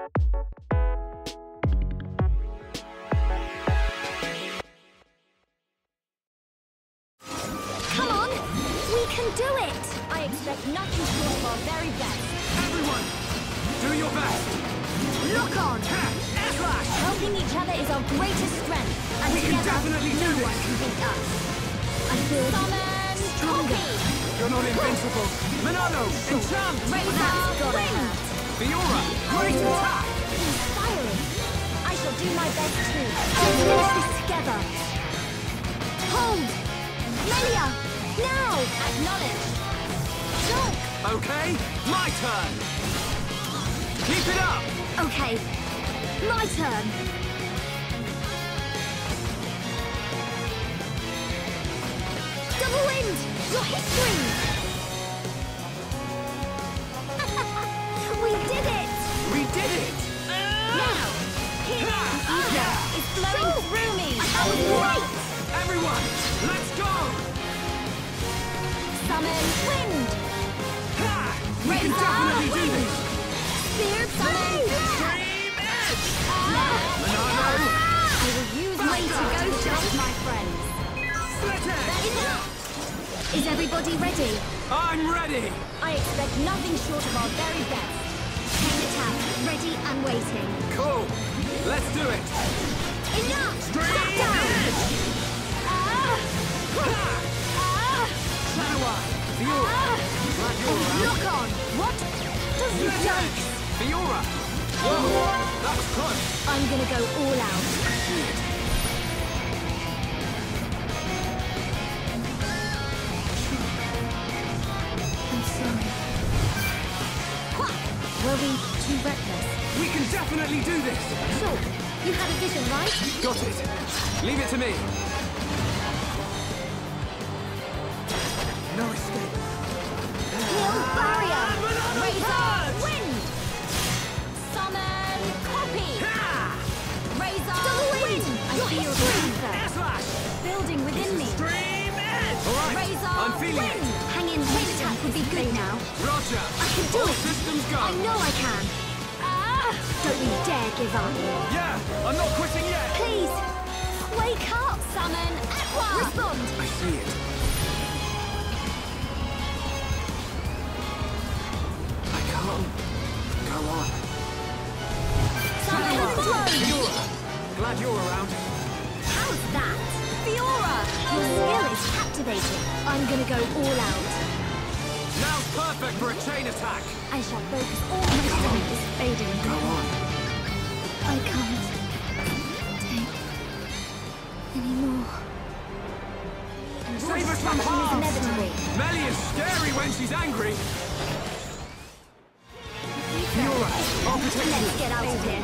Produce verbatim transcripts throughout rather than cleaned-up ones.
Come on! We can do it! I expect nothing short of our very best. Everyone, do your best! Lock on! Slash. Helping each other is our greatest strength. And we together, can definitely no do this! One can beat us. I feel summon copy! You're not invincible! Monado! Enchant! Razor! Wind! Fiora! Great attack! Inspiring! I shall do my best too. Let's finish this together! Hold! Melia! Now! Acknowledge! Shulk! Okay, my turn! Keep it up! Okay, my turn! Double wind! Your history! We did it! We did it! Uh, now! Here! Uh, yeah. It's blowing so through me! That was great! Everyone, let's go! Summon wind! Ha! We Rain can definitely wind. Do this! Spear summon! Extreme edge! Uh, now! Monado! I will use my to go just my friends! Is everybody ready? I'm ready! I expect nothing short of our very best. Chain attack, ready and waiting. Cool! Let's do it! Enough! Straight down! Ah! Ah! Shadow-eye! Fiora! Ah. Lock on! What? Does you take? Fiora! Whoa! That was close! I'm gonna go all out. Were we too reckless? We can definitely do this! Sure. You had a vision, right? Got it. Leave it to me. No escape. No barrier! Razor! Wind! Summon! Copy! Razor! Double wind! I feel the building within me. Extreme edge! Alright, Razor, I'm feeling wind. It! Hang in, wind attack would be good now. Roger! I can do it! I know I can. Ah! Don't you dare give up. Yeah, I'm not quitting yet. Please, wake up. Summon Aqua. Respond. I see it. I can't. Go on. Summon Aqua. Fiora, glad you're around. How's that? Fiora, your skill is captivating. I'm gonna go all out. Now's perfect for a chain attack! I shall focus all my strength is fading. Go on. I can't take any more. Save us from Homs! Melia's scary when she's angry! You're right. I'll protect you. Let's get out of here.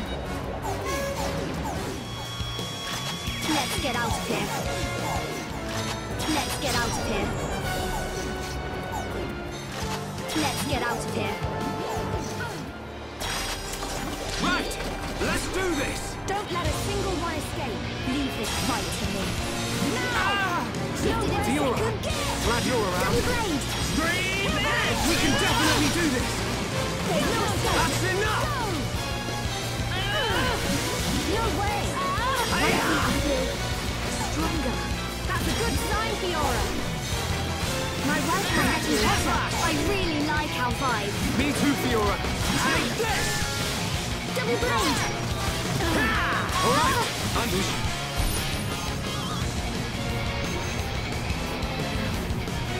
Let's get out of here. Let's get out of here. Let's get out of here. Right! Let's do this! Don't let a single one escape. Leave this fight to me. Now! Fiora, glad you're around. Stream edge! We can definitely do this! That's enough! No way! Stronger. That's a good sign, Fiora. My right hand is better. I really like our vibe. Me too, Fiora. Take this! Double blade! Ah! All right, ah! I'm just...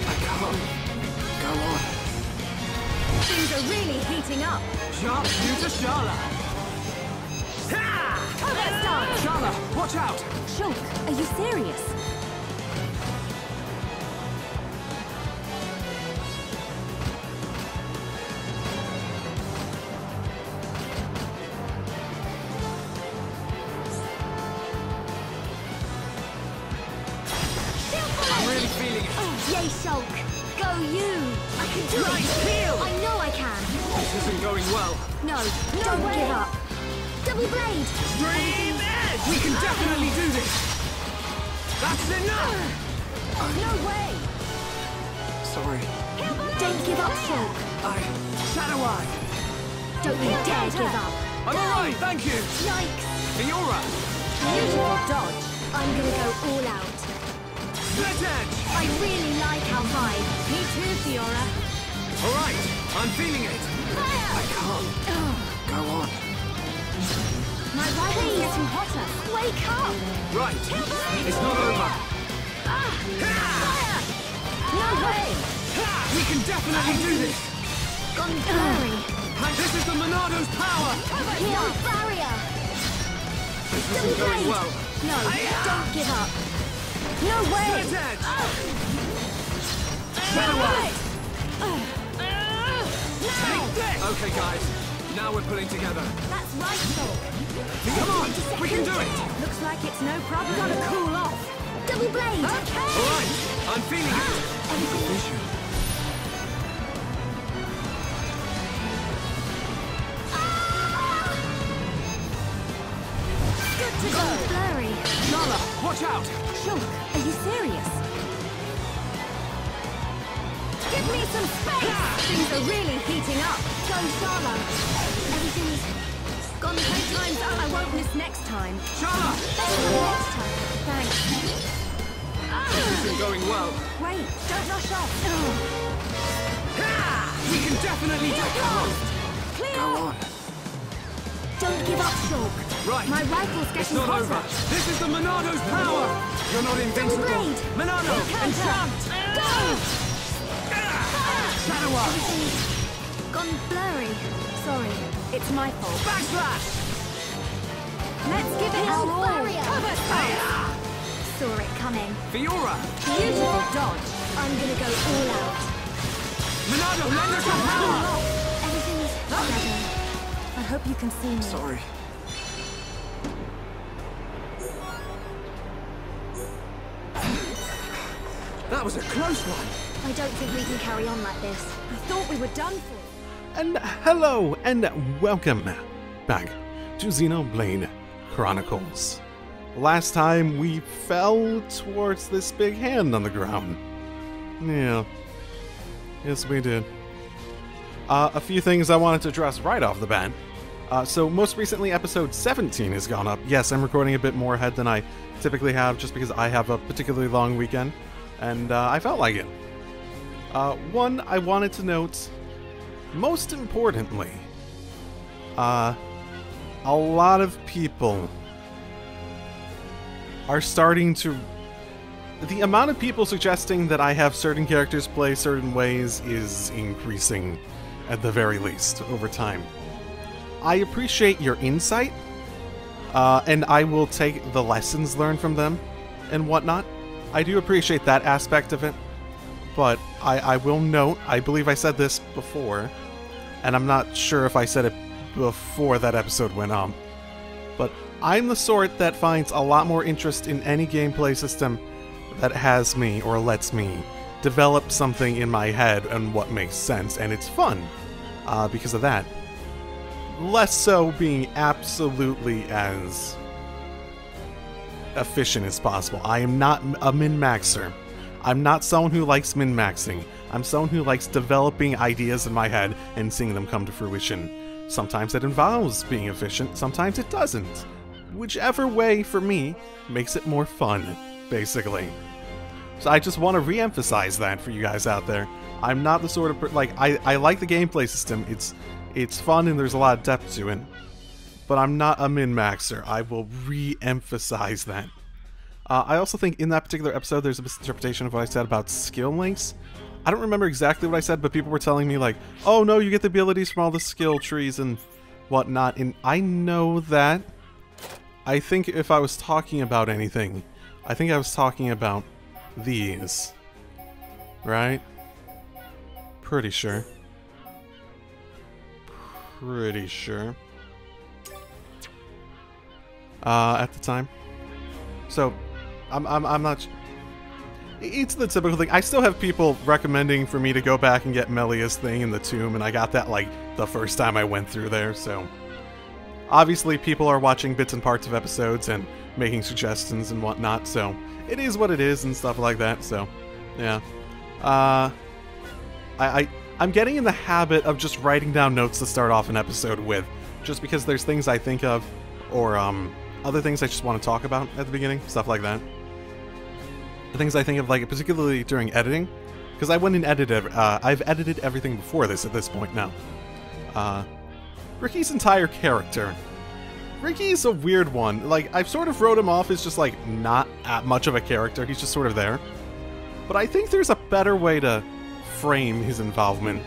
I can't. Go on. Things are really heating up. Sharp you to Sharla. Ha! Let's start! Sharla, watch out! Shulk, are you serious? Shulk, go you! I can do it! Nice. I know I can! This isn't going well. No, no don't way. Give up. Double blade! Dream edge! We can definitely do this! That's enough! I... No way! Sorry. Don't give up, Shulk. I... Shadow Eye! Don't you dare give up! I'm alright, thank you! Yikes! Fiora! Beautiful dodge. I'm gonna go all out. Split edge! I really like our vibe. Me too, Fiora. Alright, I'm feeling it. Fire! I can't. Ugh. Go on. My rival is getting hotter. Wake up! Right. Kill it's not over. Ah! Fire! No way! We can definitely do this! Gunfire! This is the Monado's power! Cover your no barrier! This isn't going well. No, don't give up. No way! Split edge! Oh. Better way! Oh. No. Okay, guys. Now we're pulling together. That's right, Shulk. Come on! We can do it! Looks like it's no problem. Gotta cool off. Double blade! Okay! Alright! I'm feeling it! Ah. Go! Blurry. Sharla, watch out! Shulk, are you serious? Give me some space! Ah! Things are really heating up. Go, Sharla. Everything's gone no time's up. I won't miss next time. Sharla! Next time. Thanks. Ah! This isn't going well. Wait, don't rush off. Oh. Ah! We can definitely do it. Clear! Go on. Don't give up, Shulk. Right. My rifle's getting it's not hotter. Over. This is the Monado's power. You're not invincible. Monado, enchant. Go! Shadow up. Gone blurry. Sorry, it's my fault. Backslash. Let's give it our all. Cover fire. Saw it coming. Fiora. Beautiful dodge. I'm gonna go all out. Monado, lend us your power. Everything's together. I hope you can see me. Sorry. That was a close one. I don't think we can carry on like this. I thought we were done for. And hello and welcome back to Xenoblade Chronicles. Last time we fell towards this big hand on the ground. Yeah. Yes, we did. Uh, a few things I wanted to address right off the bat. Uh, so most recently episode seventeen has gone up. Yes, I'm recording a bit more ahead than I typically have just because I have a particularly long weekend. And uh, I felt like it. Uh, one, I wanted to note, most importantly, uh, a lot of people are starting to... The amount of people suggesting that I have certain characters play certain ways is increasing, at the very least, over time. I appreciate your insight, uh, and I will take the lessons learned from them and whatnot. I do appreciate that aspect of it, but I, I will note, I believe I said this before, and I'm not sure if I said it before that episode went on, but I'm the sort that finds a lot more interest in any gameplay system that has me or lets me develop something in my head and what makes sense, and it's fun uh, because of that. Less so being absolutely as... efficient as possible. I am not a min-maxer. I'm not someone who likes min-maxing. I'm someone who likes developing ideas in my head and seeing them come to fruition. Sometimes it involves being efficient, sometimes it doesn't. Whichever way, for me, makes it more fun, basically. So I just want to re-emphasize that for you guys out there. I'm not the sort of... like, I, I like the gameplay system. It's, it's fun and there's a lot of depth to it. But I'm not a min-maxer. I will re-emphasize that. Uh, I also think in that particular episode there's a misinterpretation of what I said about skill links. I don't remember exactly what I said, but people were telling me like, oh no, you get the abilities from all the skill trees and whatnot, and I know that. I think if I was talking about anything, I think I was talking about these. Right? Pretty sure. Pretty sure. Uh, at the time. So, I'm, I'm, I'm not... Sh it's the typical thing. I still have people recommending for me to go back and get Melia's thing in the tomb, and I got that, like, the first time I went through there, so... Obviously, people are watching bits and parts of episodes and making suggestions and whatnot, so... It is what it is and stuff like that, so... Yeah. Uh... I, I I'm getting in the habit of just writing down notes to start off an episode with, just because there's things I think of, or um, other things I just want to talk about at the beginning, stuff like that. The things I think of, like, particularly during editing, because I went and edited, uh, I've edited everything before this at this point now. Uh, Riki's entire character. Riki's a weird one. Like, I've sort of wrote him off as just, like, not that much of a character. He's just sort of there. But I think there's a better way to frame his involvement.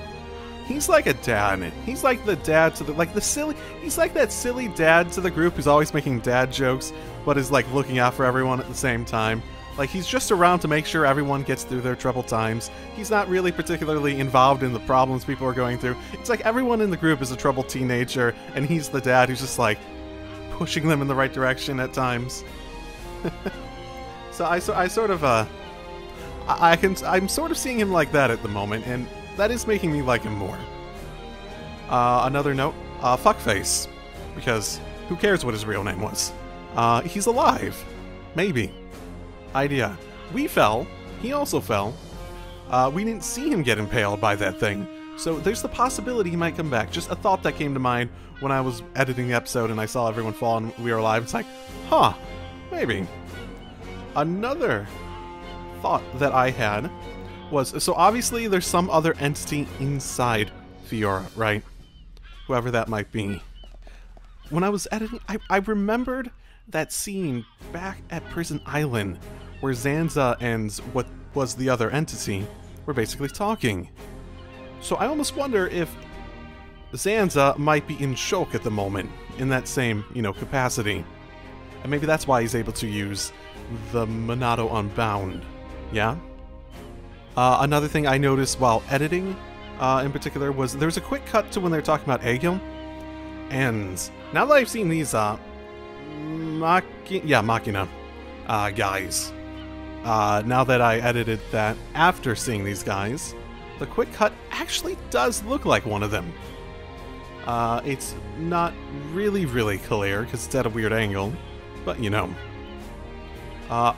He's like a dad. He's like the dad to the, like, the silly, he's like that silly dad to the group who's always making dad jokes, but is, like, looking out for everyone at the same time. Like, he's just around to make sure everyone gets through their troubled times. He's not really particularly involved in the problems people are going through. It's like everyone in the group is a troubled teenager, and he's the dad who's just, like, pushing them in the right direction at times. So I, so I sort of, uh... I, I can, I'm sort of seeing him like that at the moment, and that is making me like him more. Uh, another note, uh, Fuckface. Because who cares what his real name was? Uh, he's alive. Maybe. Idea. We fell. He also fell. Uh, we didn't see him get impaled by that thing. So there's the possibility he might come back. Just a thought that came to mind when I was editing the episode and I saw everyone fall and we were alive. It's like, huh, maybe. Another thought that I had was, so obviously there's some other entity inside Fiora, right? Whoever that might be. When I was editing, I, I remembered that scene back at Prison Island where Zanza and what was the other entity were basically talking. So I almost wonder if Zanza might be in Shulk at the moment in that same, you know, capacity. And maybe that's why he's able to use the Monado Unbound. Yeah? Uh, another thing I noticed while editing uh, in particular was there was a quick cut to when they were talking about Egil. And now that I've seen these uh, Machi yeah, Machina uh, guys, uh, now that I edited that after seeing these guys, the quick cut actually does look like one of them. Uh, it's not really, really clear because it's at a weird angle, but you know. Uh,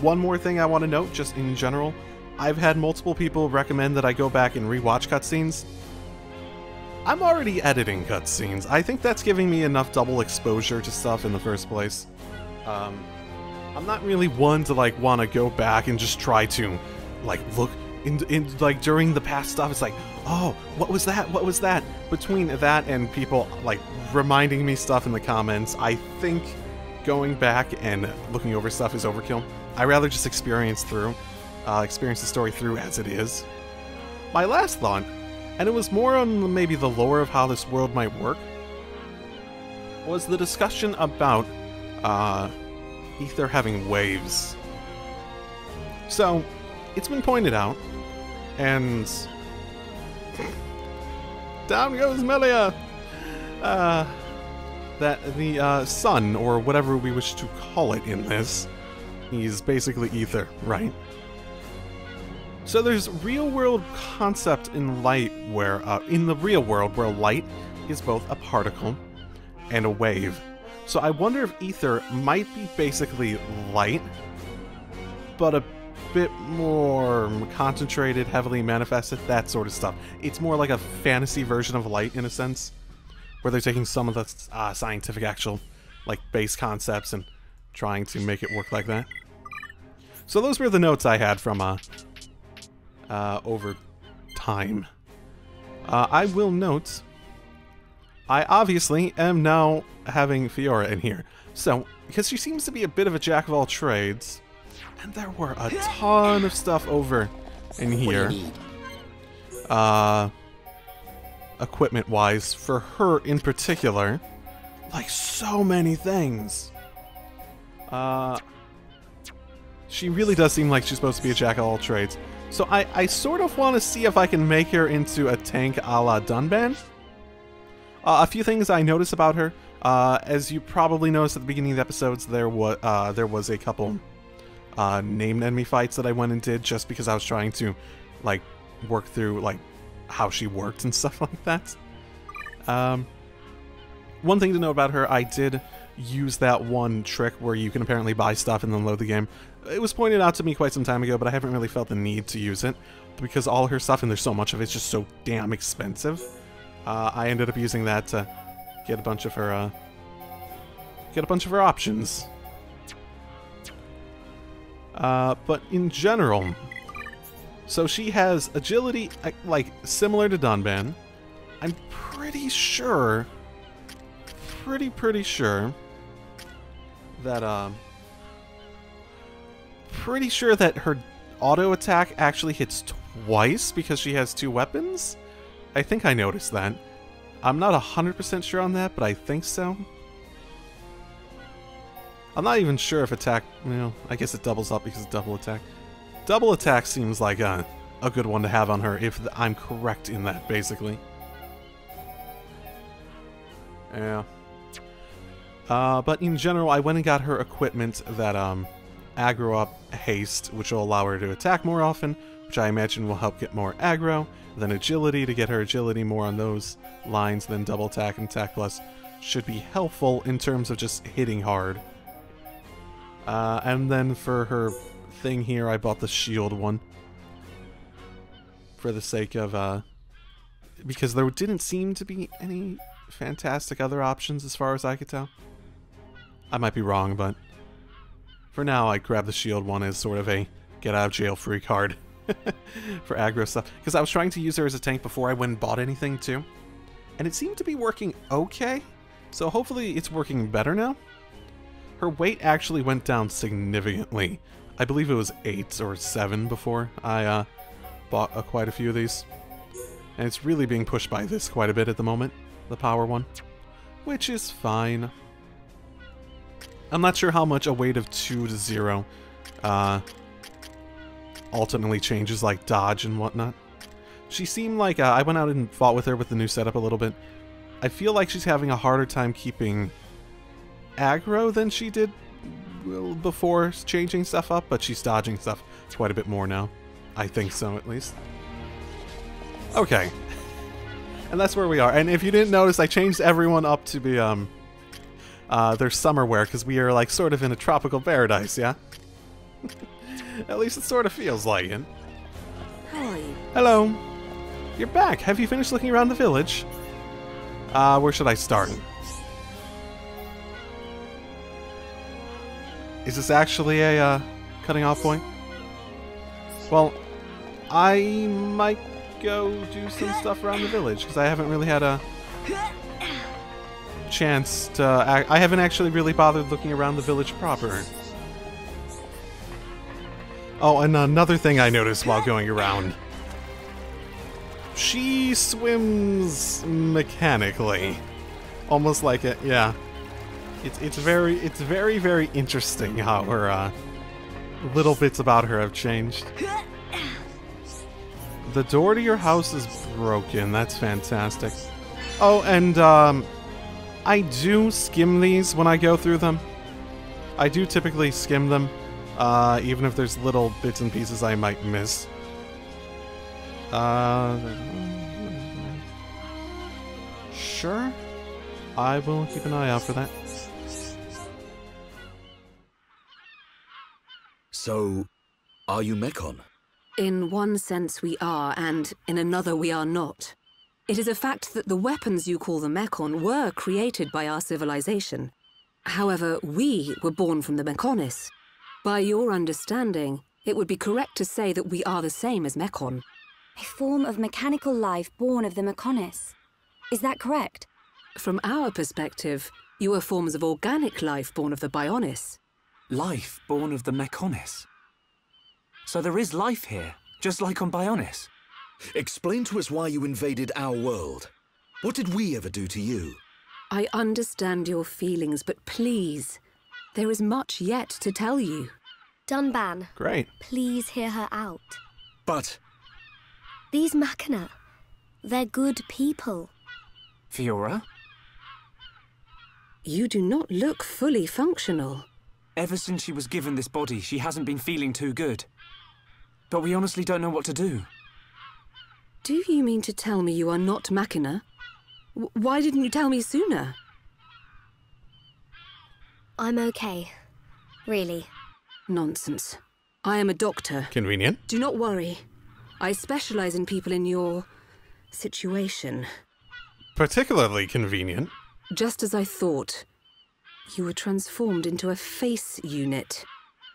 one more thing I want to note, just in general, I've had multiple people recommend that I go back and rewatch cutscenes. I'm already editing cutscenes. I think that's giving me enough double exposure to stuff in the first place. Um, I'm not really one to like want to go back and just try to like look in, in like during the past stuff. It's like, oh, what was that? What was that? Between that and people like reminding me stuff in the comments, I think going back and looking over stuff is overkill. I rather just experience through, uh, experience the story through as it is. My last thought. And it was more on maybe the lore of how this world might work, was the discussion about uh, Ether having waves. So, it's been pointed out, and down goes Melia! Uh, that the uh, sun, or whatever we wish to call it in this, is basically Ether, right? So there's real-world concept in light where, uh, in the real world, where light is both a particle and a wave. So I wonder if ether might be basically light, but a bit more concentrated, heavily manifested, that sort of stuff. It's more like a fantasy version of light, in a sense, where they're taking some of the uh, scientific actual, like, base concepts and trying to make it work like that. So those were the notes I had from, uh... Uh, over time. Uh, I will note, I obviously am now having Fiora in here. So, because she seems to be a bit of a jack of all trades, and there were a ton of stuff over in here, uh, equipment-wise, for her in particular. Like, so many things. Uh, she really does seem like she's supposed to be a jack of all trades. So I, I sort of want to see if I can make her into a tank a la Dunban. Uh, a few things I notice about her. Uh, as you probably noticed at the beginning of the episodes, there, wa uh, there was a couple uh, named enemy fights that I went and did just because I was trying to like work through like how she worked and stuff like that. Um, one thing to know about her, I did use that one trick where you can apparently buy stuff and then load the game. It was pointed out to me quite some time ago, but I haven't really felt the need to use it, because all her stuff, and there's so much of it, it's just so damn expensive. Uh, I ended up using that to get a bunch of her, uh, get a bunch of her options. Uh, but in general, so she has agility, like, similar to Dunban. I'm pretty sure, pretty, pretty sure that, um, pretty sure that her auto attack actually hits twice because she has two weapons. I think I noticed that. I'm not one hundred percent sure on that, but I think so. I'm not even sure if attack, you know, I guess it doubles up because it's double attack. Double attack seems like a, a good one to have on her, if I'm correct in that, basically. Yeah. Uh, but in general, I went and got her equipment that um, aggro up haste, which will allow her to attack more often, which I imagine will help get more aggro, then agility to get her agility more on those lines, then double attack and attack plus should be helpful in terms of just hitting hard. Uh, and then for her thing here, I bought the shield one. For the sake of, uh... because there didn't seem to be any fantastic other options as far as I could tell. I might be wrong, but for now I grabbed the shield one as sort of a get-out-of-jail-free card for aggro stuff. Because I was trying to use her as a tank before I went and bought anything, too. And it seemed to be working okay. So hopefully it's working better now. Her weight actually went down significantly. I believe it was eight or seven before I uh, bought uh, quite a few of these. And it's really being pushed by this quite a bit at the moment, the power one. Which is fine. I'm not sure how much a weight of two to zero uh, ultimately changes, like dodge and whatnot. She seemed like, uh, I went out and fought with her with the new setup a little bit. I feel like she's having a harder time keeping aggro than she did before changing stuff up, but she's dodging stuff quite a bit more now. I think so, at least. Okay. And that's where we are. And if you didn't notice, I changed everyone up to be um, uh, their summer wear, because we are, like, sort of in a tropical paradise, yeah? At least it sort of feels like it. Hi. Hello. You're back. Have you finished looking around the village? Uh, where should I start? Is this actually a uh, cutting off point? Well, I might go do some stuff around the village, because I haven't really had a chance to... Uh, I haven't actually really bothered looking around the village proper. Oh, and another thing I noticed while going around. She swims mechanically. Almost like a... yeah. It's it's very it's very very interesting how her uh, little bits about her have changed. The door to your house is broken. That's fantastic. Oh, and um, I do skim these when I go through them. I do typically skim them, uh, even if there's little bits and pieces I might miss. Uh, sure, I will keep an eye out for that. So, are you Mechon? In one sense we are, and in another we are not. It is a fact that the weapons you call the Mechon were created by our civilization. However, we were born from the Mechonis. By your understanding, it would be correct to say that we are the same as Mechon. A form of mechanical life born of the Mechonis. Is that correct? From our perspective, you are forms of organic life born of the Bionis. Life born of the Mechonis. So there is life here, just like on Bionis. Explain to us why you invaded our world. What did we ever do to you? I understand your feelings, but please, there is much yet to tell you. Dunban. Great. Please hear her out. But... these Machina, they're good people. Fiora? You do not look fully functional. Ever since she was given this body, she hasn't been feeling too good. But we honestly don't know what to do. Do you mean to tell me you are not Machina? W- why didn't you tell me sooner? I'm okay. Really. Nonsense. I am a doctor. Convenient. Do not worry. I specialize in people in your situation. Particularly convenient. Just as I thought. You were transformed into a face unit.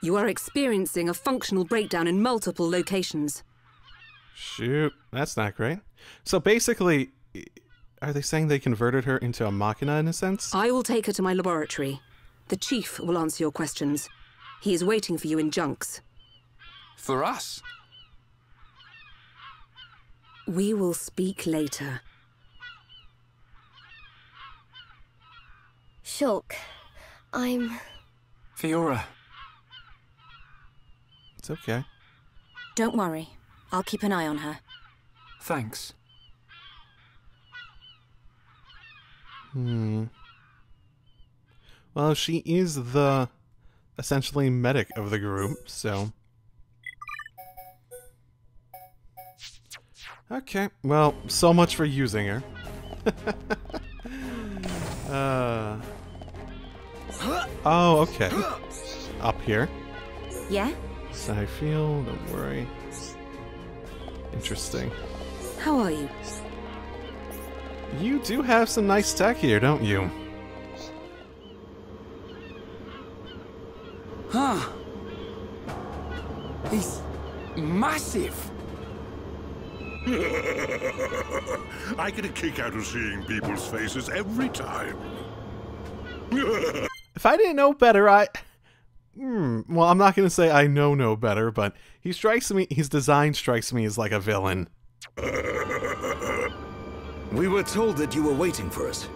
You are experiencing a functional breakdown in multiple locations. Shoot, that's not great. So basically, are they saying they converted her into a Machina in a sense? I will take her to my laboratory. The chief will answer your questions. He is waiting for you in Junks. For us? We will speak later. Shulk, I'm... Fiora. It's okay. Don't worry. I'll keep an eye on her. Thanks. Hmm. Well, she is the... essentially medic of the group, so... Okay, well, so much for using her. uh... Oh, okay. Up here. Yeah? Side field, don't worry. Interesting. How are you? You do have some nice tech here, don't you? Huh. He's massive. I get a kick out of seeing people's faces every time. If I didn't know better, I... Hmm. Well, I'm not going to say I know no better, but he strikes me... His design strikes me as like a villain. We were told that you were waiting for us.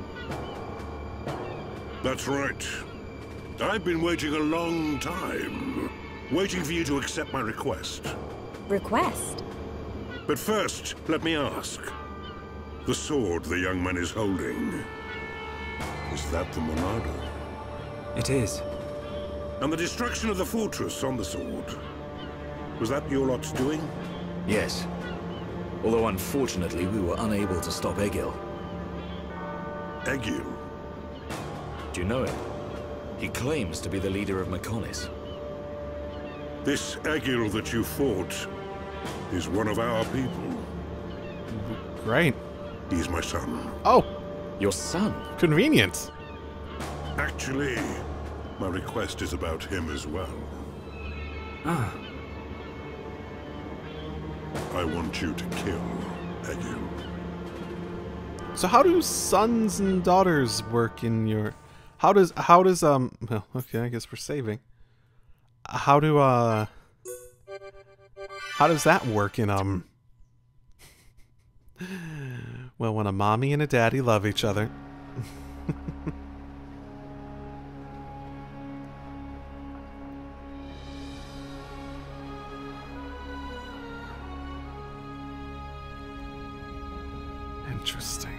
That's right. I've been waiting a long time. Waiting for you to accept my request. Request? But first, let me ask. The sword the young man is holding... is that the Monado? It is. And the destruction of the fortress on the sword. Was that your lot's doing? Yes. Although unfortunately we were unable to stop Egil. Egil? Do you know him? He claims to be the leader of Mechonis. This Egil that you fought is one of our people. Great. He's my son. Oh! Your son? Convenient. Actually, my request is about him as well. Ah. I want you to kill Egil. So how do sons and daughters work in your... How does, how does, um, well, okay, I guess we're saving. How do, uh, how does that work in, um, well, when a mommy and a daddy love each other. Interesting.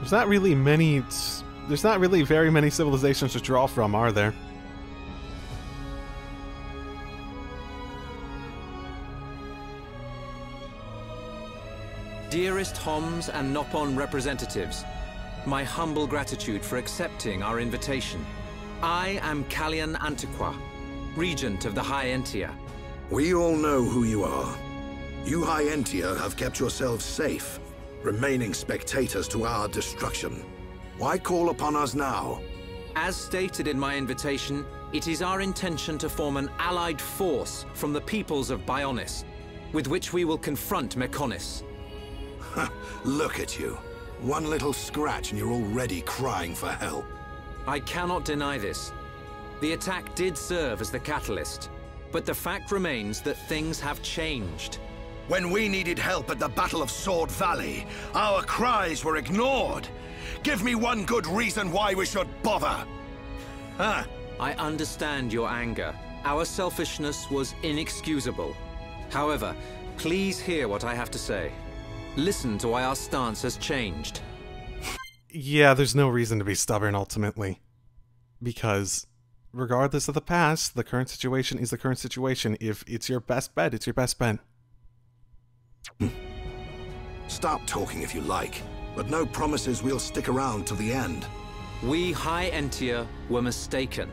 There's not really many... There's not really very many civilizations to draw from, are there? Dearest Homs and Nopon representatives, my humble gratitude for accepting our invitation. I am Kallian Antiqua, regent of the High Entia. We all know who you are. You High Entia have kept yourselves safe, remaining spectators to our destruction. Why call upon us now? As stated in my invitation, it is our intention to form an allied force from the peoples of Bionis, with which we will confront Mechonis. Look at you. One little scratch and you're already crying for help. I cannot deny this. The attack did serve as the catalyst, but the fact remains that things have changed. When we needed help at the Battle of Sword Valley, our cries were ignored. Give me one good reason why we should bother! Huh? I understand your anger. Our selfishness was inexcusable. However, please hear what I have to say. Listen to why our stance has changed. Yeah, there's no reason to be stubborn, ultimately. Because, regardless of the past, the current situation is the current situation. If it's your best bet, it's your best bet. Stop talking if you like. But no promises we'll stick around till the end. We High Entia were mistaken.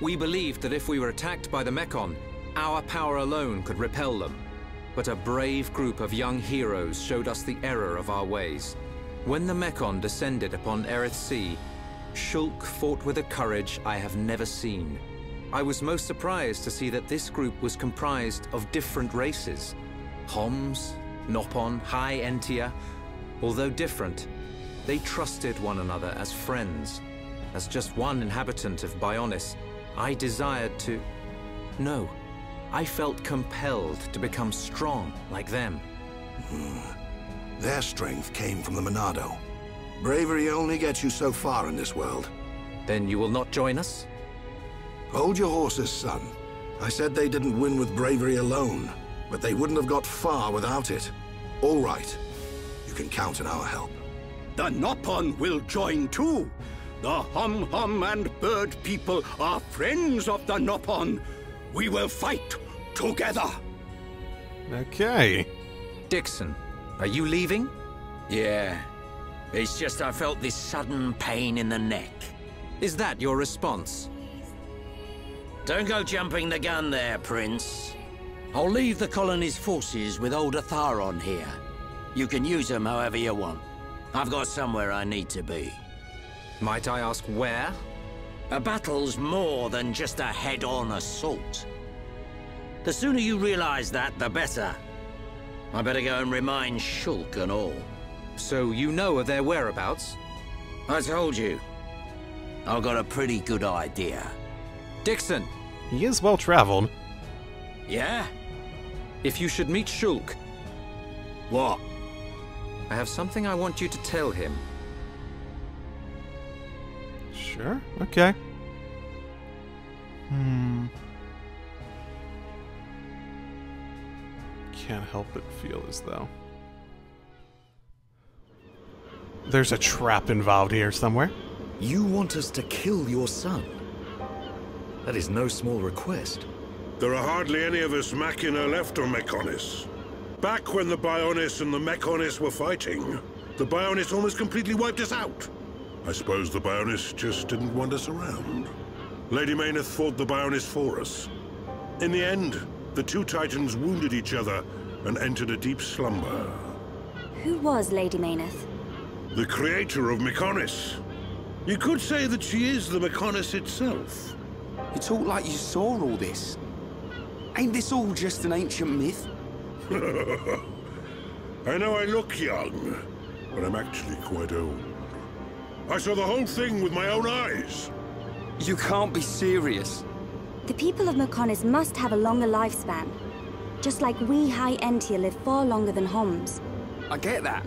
We believed that if we were attacked by the Mechon, our power alone could repel them. But a brave group of young heroes showed us the error of our ways. When the Mechon descended upon Eryth Sea, Shulk fought with a courage I have never seen. I was most surprised to see that this group was comprised of different races. Homs, Nopon, High Entia, although different, they trusted one another as friends. As just one inhabitant of Bionis, I desired to... No, I felt compelled to become strong like them. Hmm. Their strength came from the Monado. Bravery only gets you so far in this world. Then you will not join us? Hold your horses, son. I said they didn't win with bravery alone, but they wouldn't have got far without it. All right. You can count on our help. The Nopon will join too. The Hum Hum and Bird people are friends of the Nopon. We will fight together. Okay. Dickson, are you leaving? Yeah. It's just I felt this sudden pain in the neck. Is that your response? Don't go jumping the gun there, Prince. I'll leave the colony's forces with old Atharon here. You can use them however you want. I've got somewhere I need to be. Might I ask where? A battle's more than just a head-on assault. The sooner you realize that, the better. I better go and remind Shulk and all. So you know of their whereabouts? I told you. I've got a pretty good idea. Dickson! He is well-traveled. Yeah? If you should meet Shulk... What? I have something I want you to tell him. Sure, okay. Hmm. Can't help but feel as though... there's a trap involved here somewhere. You want us to kill your son? That is no small request. There are hardly any of us Machina left on Mechonis. Back when the Bionis and the Mechonis were fighting, the Bionis almost completely wiped us out. I suppose the Bionis just didn't want us around. Lady Mayneth fought the Bionis for us. In the end, the two titans wounded each other and entered a deep slumber. Who was Lady Mayneth? The creator of Mechonis. You could say that she is the Mechonis itself. You talk like you saw all this. Ain't this all just an ancient myth? I know I look young, but I'm actually quite old. I saw the whole thing with my own eyes. You can't be serious. The people of Mechonis must have a longer lifespan. Just like we High Entia live far longer than Homs. I get that,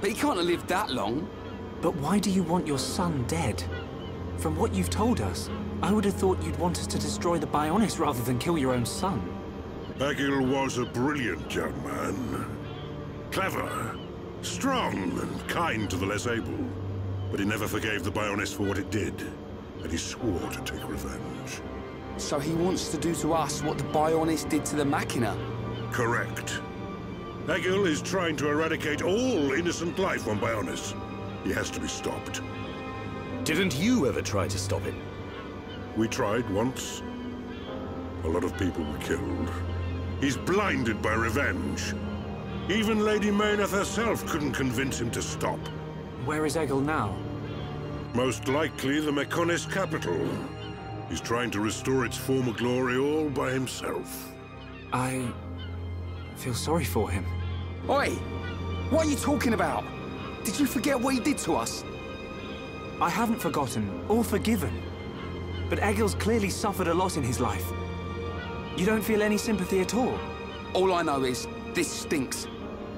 but he can't have lived that long. But why do you want your son dead? From what you've told us, I would have thought you'd want us to destroy the Bionis rather than kill your own son. Egil was a brilliant young man. Clever, strong, and kind to the less able. But he never forgave the Bionis for what it did, and he swore to take revenge. So he wants to do to us what the Bionis did to the Machina? Correct. Egil is trying to eradicate all innocent life on Bionis. He has to be stopped. Didn't you ever try to stop him? We tried once. A lot of people were killed. He's blinded by revenge. Even Lady Mayneth herself couldn't convince him to stop. Where is Egil now? Most likely the Mechonis capital. He's trying to restore its former glory all by himself. I... feel sorry for him. Oi! What are you talking about? Did you forget what he did to us? I haven't forgotten or forgiven. But Egil's clearly suffered a lot in his life. You don't feel any sympathy at all? All I know is, this stinks.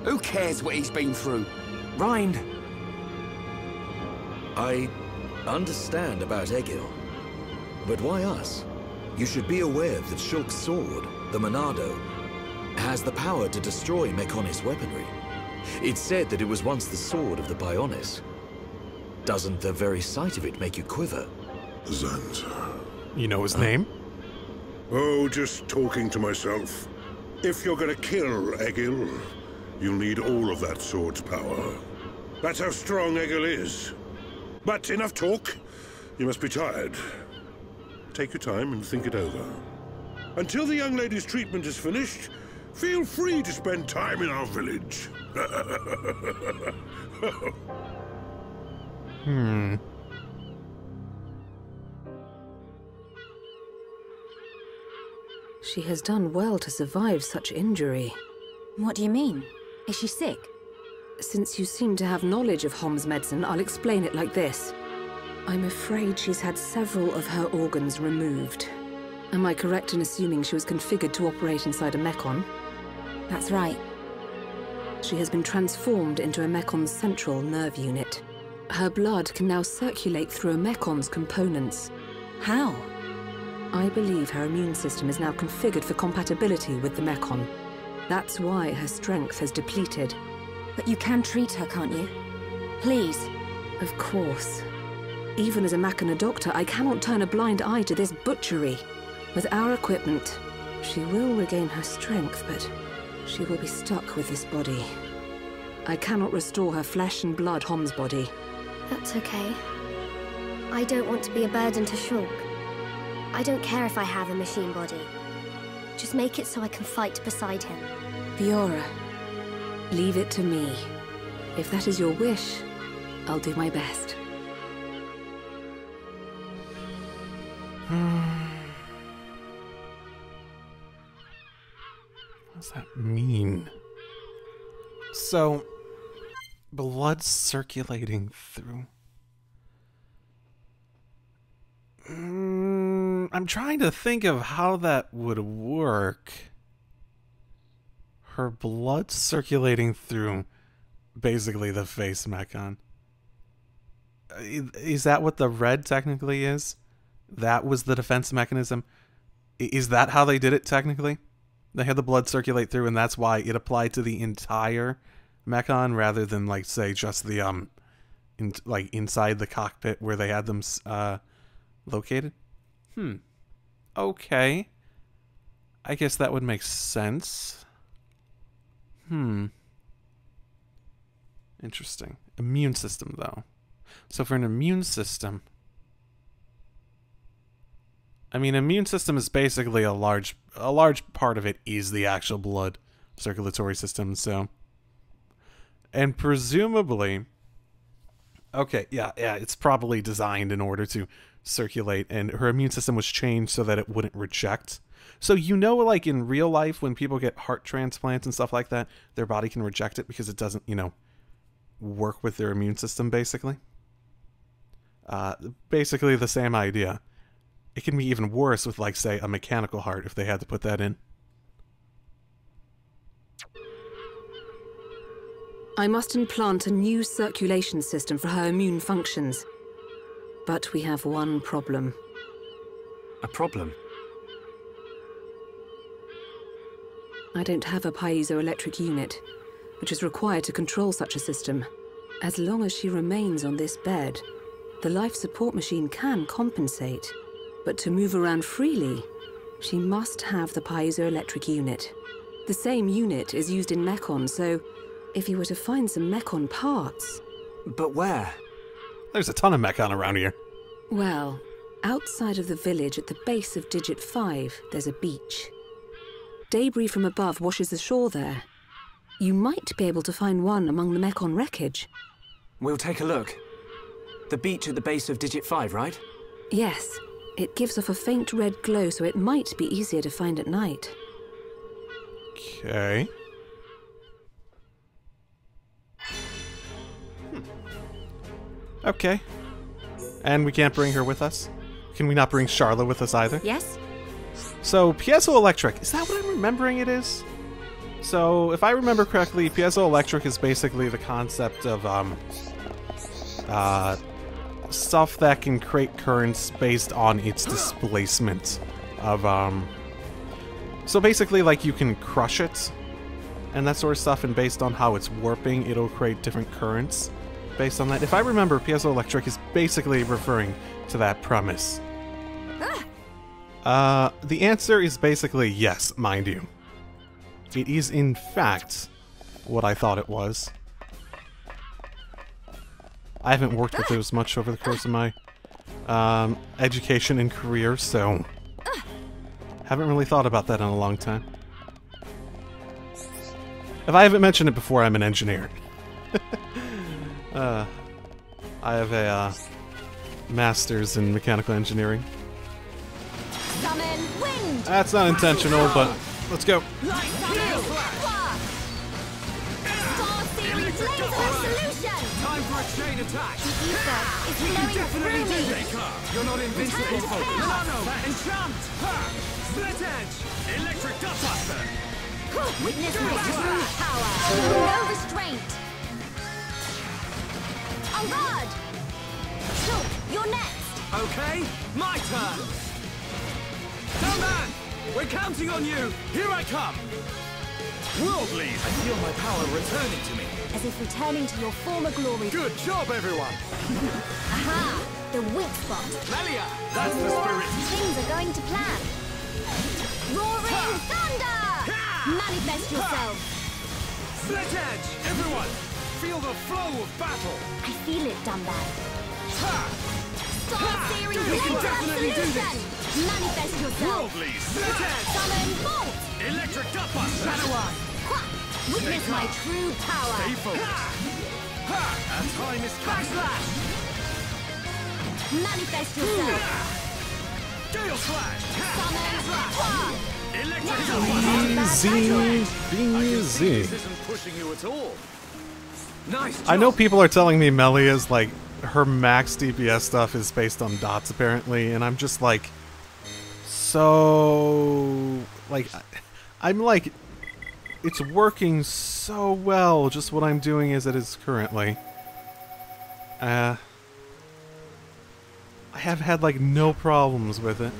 Who cares what he's been through? Reyn! I understand about Egil. But why us? You should be aware that Shulk's sword, the Monado, has the power to destroy Mechonis weaponry. It's said that it was once the sword of the Bionis. Doesn't the very sight of it make you quiver? Zanza. You know his uh, name? Oh, just talking to myself. If you're gonna kill Egil, you'll need all of that sword's power. That's how strong Egil is. But enough talk. You must be tired. Take your time and think it over. Until the young lady's treatment is finished, feel free to spend time in our village. Hmm. She has done well to survive such injury. What do you mean? Is she sick? Since you seem to have knowledge of Homs medicine, I'll explain it like this. I'm afraid she's had several of her organs removed. Am I correct in assuming she was configured to operate inside a Mechon? That's right. She has been transformed into a Mechon's central nerve unit. Her blood can now circulate through a Mechon's components. How? I believe her immune system is now configured for compatibility with the Mechon. That's why her strength has depleted. But you can treat her, can't you? Please. Of course. Even as a Machina doctor, I cannot turn a blind eye to this butchery. With our equipment, she will regain her strength, but she will be stuck with this body. I cannot restore her flesh and blood, Homs' body. That's okay. I don't want to be a burden to Shulk. I don't care if I have a machine body. Just make it so I can fight beside him. Fiora, leave it to me. If that is your wish, I'll do my best. What does that mean? So, blood circulating through... Mm, I'm trying to think of how that would work. Her blood circulating through basically the face Mechon. Is that what the red technically is? That was the defense mechanism? Is that how they did it technically? They had the blood circulate through and that's why it applied to the entire Mechon rather than, like, say, just the, um, in, like, inside the cockpit where they had them, uh, located? Hmm. Okay. I guess that would make sense. Hmm. Interesting. Immune system, though. So for an immune system... I mean, immune system is basically a large... A large part of it is the actual blood circulatory system, so... And presumably... Okay, yeah, yeah, it's probably designed in order to circulate, and her immune system was changed so that it wouldn't reject. So, you know, like in real life, when people get heart transplants and stuff like that, their body can reject it because it doesn't, you know, work with their immune system, basically. Uh, basically the same idea. It can be even worse with, like, say, a mechanical heart if they had to put that in. I must implant a new circulation system for her immune functions. But we have one problem. A problem? I don't have a piezoelectric unit, which is required to control such a system. As long as she remains on this bed, the life support machine can compensate. But to move around freely, she must have the piezoelectric unit. The same unit is used in Mechon, so if you were to find some Mechon parts... But where? There's a ton of Mechon around here. Well, outside of the village at the base of Digit five, there's a beach. Debris from above washes the shore there. You might be able to find one among the Mechon wreckage. We'll take a look. The beach at the base of Digit five, right? Yes. It gives off a faint red glow, so it might be easier to find at night. Okay. Okay. And we can't bring her with us? Can we not bring Sharla with us either? Yes. So, piezoelectric. Is that what I'm remembering it is? So, if I remember correctly, piezoelectric is basically the concept of, um... Uh... stuff that can create currents based on its displacement of, um... So basically, like, you can crush it, and that sort of stuff, and based on how it's warping, it'll create different currents. Based on that, if I remember, piezoelectric is basically referring to that premise. Uh, the answer is basically yes, mind you. It is, in fact, what I thought it was. I haven't worked with those much over the course of my um, education and career, so haven't really thought about that in a long time. If I haven't mentioned it before, I'm an engineer. uh, I have a uh, master's in mechanical engineering. That's not intentional, but let's go. Attack. The ether is flowing through me. You're not invincible, Monado. Enchant. Split edge. Electric dustbuster. Witness my true power. No restraint. On guard. Shulk, you're next. Okay, my turn. Dunban, we're counting on you. Here I come. Worldly, I feel my power returning to me. As if returning to your former glory. Good job, everyone! Aha! The weak spot. Melia! That's the spirit! Things are going to plan. Roaring ha! Thunder! Ha! Manifest yourself! Split edge! Everyone! Feel the flow of battle! I feel it, Dunban. Star ha! Series Laser! Manifest yourself! Worldly! Split edge! Summon bolt! Electric dustbuster! Shadowar! Witness my true power! Stay focused! Ha! Our time is coming! Backslash! Manifest yourself! Gale slash! Summon slash! Electric dustbuster! Easy! Easy! This isn't pushing you at all! Nice! I know people are telling me Melia's, like, her max D P S stuff is based on dots, apparently, and I'm just like... So, like, I'm like, it's working so well, just what I'm doing as it is currently. Uh, I have had, like, no problems with it.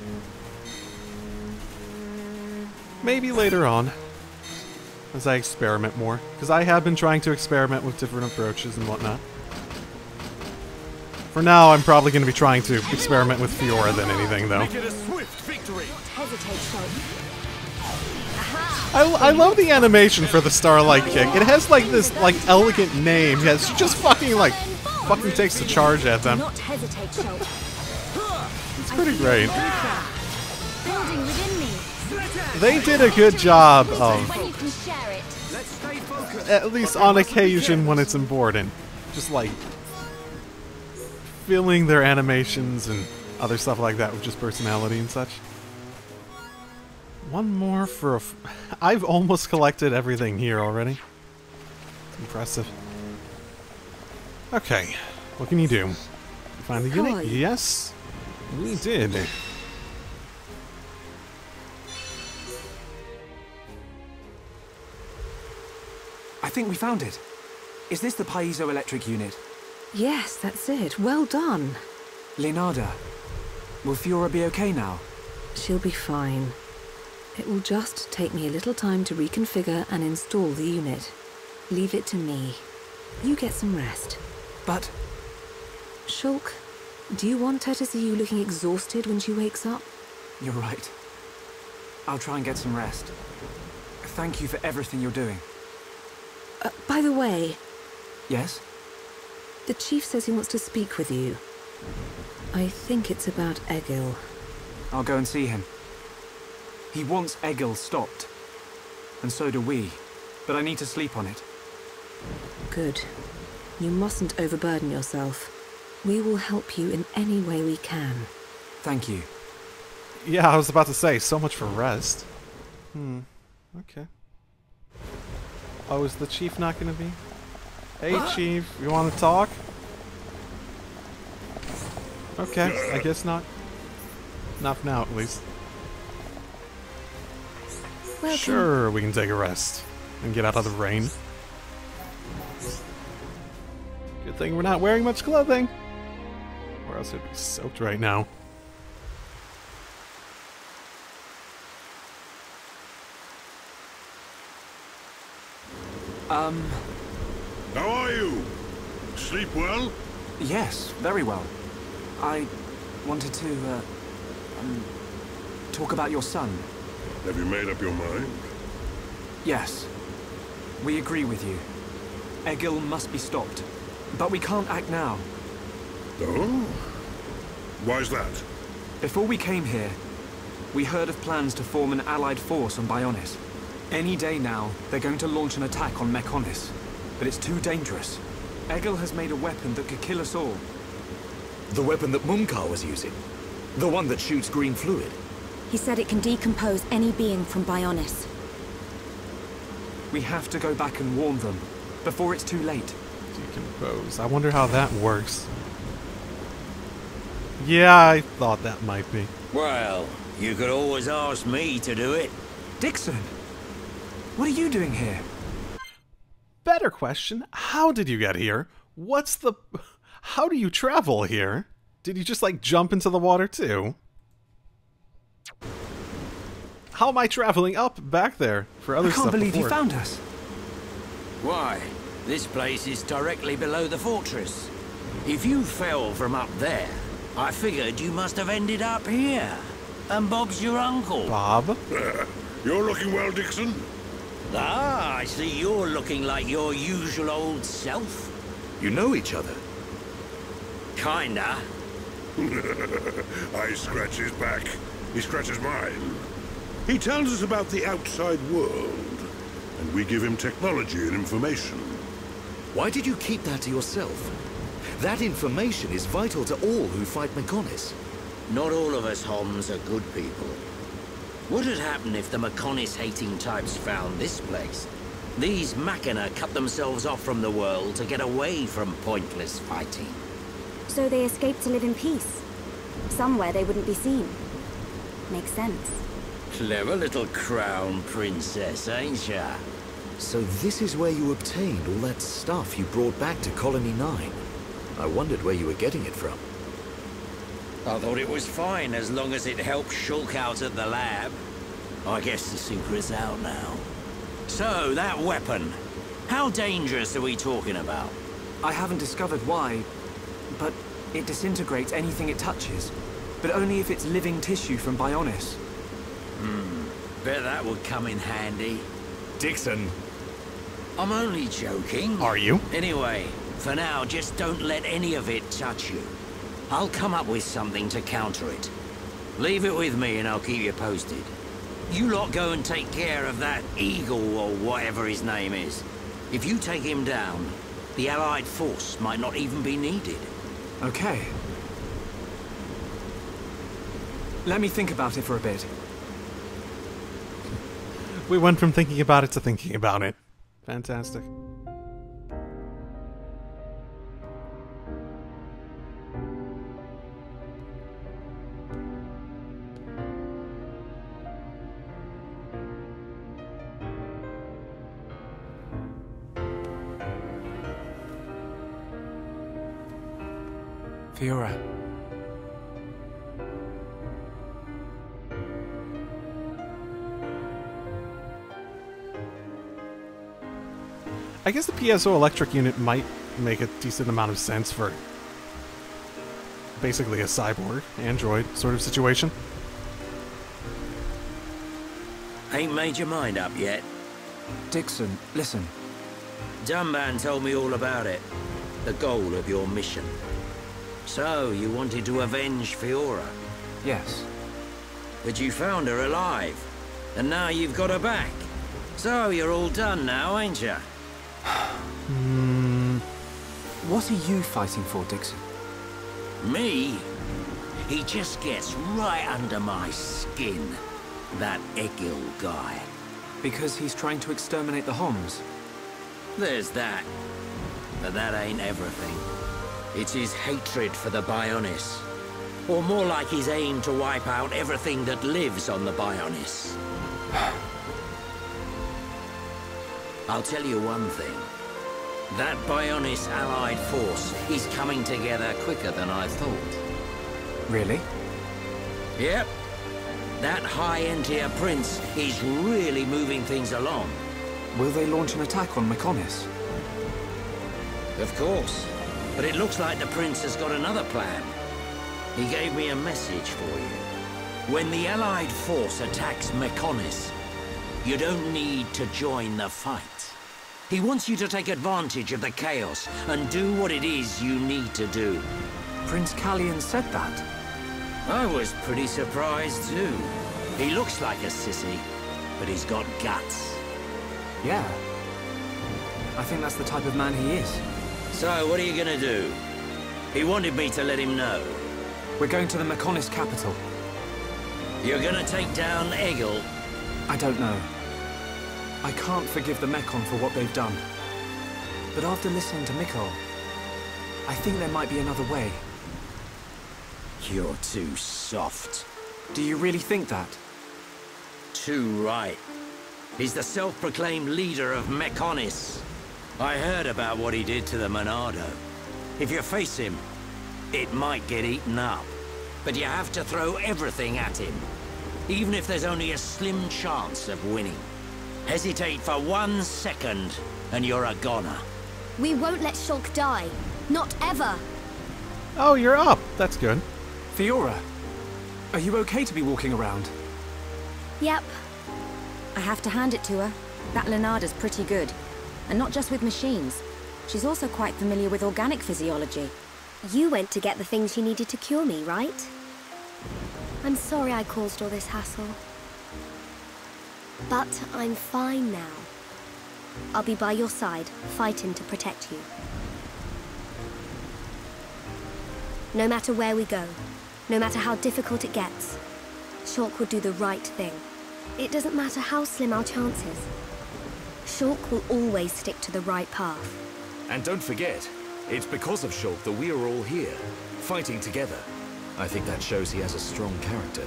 Maybe later on, as I experiment more, because I have been trying to experiment with different approaches and whatnot. For now, I'm probably going to be trying to experiment with Fiora than anything, though. I, I love the animation for the Starlight Kick. It has like this like elegant name. Yeah, she just fucking like fucking takes the charge at them. It's pretty great. They did a good job of, at least on occasion when it's important, just like filling their animations and other stuff like that with just personality and such. One more for a f I've almost collected everything here already. It's impressive. Okay, what can you do? Find the unit? Yes, we did. I think we found it. Is this the piezoelectric unit? Yes, that's it. Well done. Lenarda, will Fiora be okay now? She'll be fine. It will just take me a little time to reconfigure and install the unit. Leave it to me. You get some rest. But... Shulk, do you want her to see you looking exhausted when she wakes up? You're right. I'll try and get some rest. Thank you for everything you're doing. Uh, by the way... Yes? The chief says he wants to speak with you. I think it's about Egil. I'll go and see him. He wants Egil stopped. And so do we. But I need to sleep on it. Good. You mustn't overburden yourself. We will help you in any way we can. Thank you. Yeah, I was about to say, so much for rest. Hmm. Okay. Oh, is the chief not gonna be? Hey, chief, you wanna talk? Okay, I guess not. Not for now, at least. Welcome. Sure, we can take a rest and get out of the rain. Good thing we're not wearing much clothing, or else it'd be soaked right now. Um. How are you? Sleep well? Yes, very well. I wanted to uh, um, talk about your son. Have you made up your mind? Yes. We agree with you. Egil must be stopped. But we can't act now. Oh? Why's that? Before we came here, we heard of plans to form an allied force on Bionis. Any day now, they're going to launch an attack on Mechonis. But it's too dangerous. Egil has made a weapon that could kill us all. The weapon that Mumkhar was using? The one that shoots green fluid? He said it can decompose any being from Bionis. We have to go back and warn them, before it's too late. Decompose. I wonder how that works. Yeah, I thought that might be. Well, you could always ask me to do it. Dickson, what are you doing here? Better question, how did you get here? What's the... How do you travel here? Did you just, like, jump into the water, too? How am I traveling up back there for other stuff before? I can't believe you found us. Why? This place is directly below the fortress. If you fell from up there, I figured you must have ended up here. And Bob's your uncle. Bob? You're looking well, Dickson. Ah, I see you're looking like your usual old self. You know each other. Kinda. I scratch his back. He scratches mine. He tells us about the outside world, and we give him technology and information. Why did you keep that to yourself? That information is vital to all who fight Mechonis. Not all of us Homs are good people. What would happen if the Mechonis-hating types found this place? These Machina cut themselves off from the world to get away from pointless fighting. So they escaped to live in peace. Somewhere they wouldn't be seen. Makes sense. Clever little crown princess, ain't ya? So this is where you obtained all that stuff you brought back to Colony nine. I wondered where you were getting it from. I thought it was fine as long as it helped Shulk out at the lab. I guess the secret's out now. So, that weapon. How dangerous are we talking about? I haven't discovered why, but it disintegrates anything it touches. But only if it's living tissue from Bionis. Hmm. Bet that would come in handy. Dickson. I'm only joking. Are you? Anyway, for now, just don't let any of it touch you. I'll come up with something to counter it. Leave it with me and I'll keep you posted. You lot go and take care of that Egil or whatever his name is. If you take him down, the Allied force might not even be needed. Okay. Let me think about it for a bit. We went from thinking about it to thinking about it. Fantastic. Fiora. I guess the piezoelectric unit might make a decent amount of sense for basically a cyborg, android sort of situation. Ain't made your mind up yet. Dickson, listen. Dunban told me all about it. The goal of your mission. So, you wanted to avenge Fiora? Yes. But you found her alive, and now you've got her back. So, you're all done now, ain't you? mm. What are you fighting for, Dickson? Me? He just gets right under my skin, that Egil guy. Because he's trying to exterminate the Homs? There's that. But that ain't everything. It's his hatred for the Bionis. Or more like his aim to wipe out everything that lives on the Bionis. I'll tell you one thing. That Bionis allied force is coming together quicker than I thought. Really? Yep. That High Entia prince is really moving things along. Will they launch an attack on Mechonis? Of course. But it looks like the prince has got another plan. He gave me a message for you. When the Allied force attacks Mechonis, you don't need to join the fight. He wants you to take advantage of the chaos and do what it is you need to do. Prince Kallian said that. I was pretty surprised too. He looks like a sissy, but he's got guts. Yeah. I think that's the type of man he is. So, what are you gonna do? He wanted me to let him know. We're going to the Mechonis capital. You're gonna take down Egil? I don't know. I can't forgive the Mechon for what they've done. But after listening to Mechon, I think there might be another way. You're too soft. Do you really think that? Too right. He's the self-proclaimed leader of Mechonis. I heard about what he did to the Monado. If you face him, it might get eaten up. But you have to throw everything at him, even if there's only a slim chance of winning. Hesitate for one second, and you're a goner. We won't let Shulk die. Not ever. Oh, you're up. That's good. Fiora, are you okay to be walking around? Yep. I have to hand it to her. That Lenarda's pretty good. And not just with machines. She's also quite familiar with organic physiology. You went to get the things you needed to cure me, right? I'm sorry I caused all this hassle. But I'm fine now. I'll be by your side, fighting to protect you. No matter where we go, no matter how difficult it gets, Shulk will do the right thing. It doesn't matter how slim our chances. Shulk will always stick to the right path. And don't forget, it's because of Shulk that we are all here, fighting together. I think that shows he has a strong character.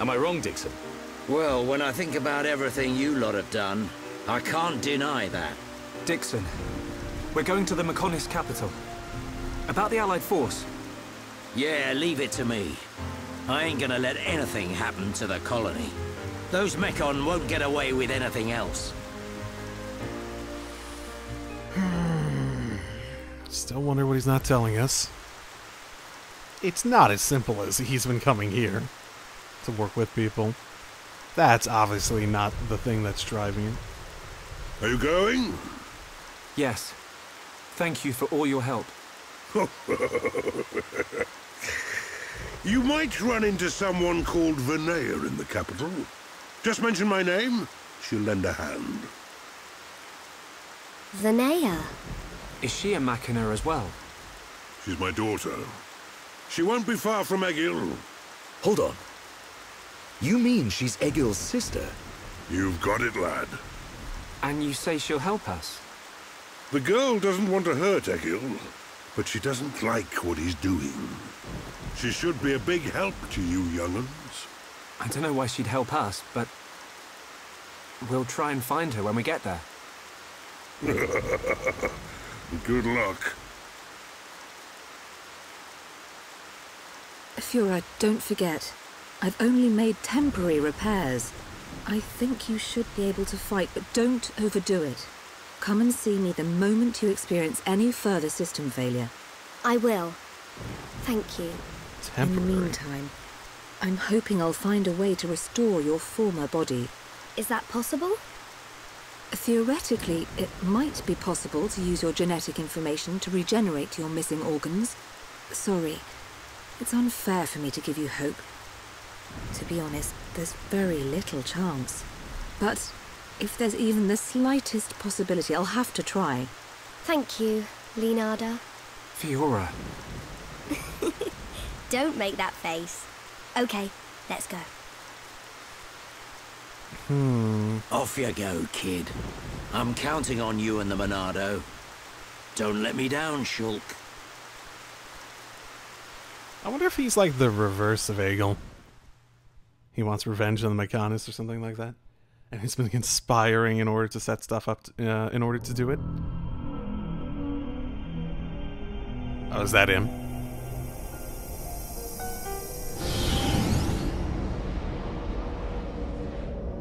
Am I wrong, Dickson? Well, when I think about everything you lot have done, I can't deny that. Dickson, we're going to the Mechonis capital. About the Allied force. Yeah, leave it to me. I ain't gonna let anything happen to the colony. Those Mechon won't get away with anything else. Still wonder what he's not telling us. It's not as simple as he's been coming here to work with people. That's obviously not the thing that's driving it. Are you going? Yes. Thank you for all your help. You might run into someone called Venea in the capital. Just mention my name, she'll lend a hand. Venea? Is she a Machina as well? She's my daughter. She won't be far from Egil. Hold on. You mean she's Egil's sister? You've got it, lad. And you say she'll help us? The girl doesn't want to hurt Egil, but she doesn't like what he's doing. She should be a big help to you young'uns. I don't know why she'd help us, but we'll try and find her when we get there. Good luck. Fiora, don't forget. I've only made temporary repairs. I think you should be able to fight, but don't overdo it. Come and see me the moment you experience any further system failure. I will. Thank you. Temporary. In the meantime, I'm hoping I'll find a way to restore your former body. Is that possible? Theoretically, it might be possible to use your genetic information to regenerate your missing organs. Sorry, it's unfair for me to give you hope. To be honest, there's very little chance. But if there's even the slightest possibility, I'll have to try. Thank you, Lenarda. Fiora. Don't make that face. Okay, let's go. Hmm. Off you go, kid. I'm counting on you and the Monado. Don't let me down, Shulk. I wonder if he's like the reverse of Egil. He wants revenge on the Mechonis or something like that. And he's been conspiring in order to set stuff up to, uh, in order to do it. Oh, is that him?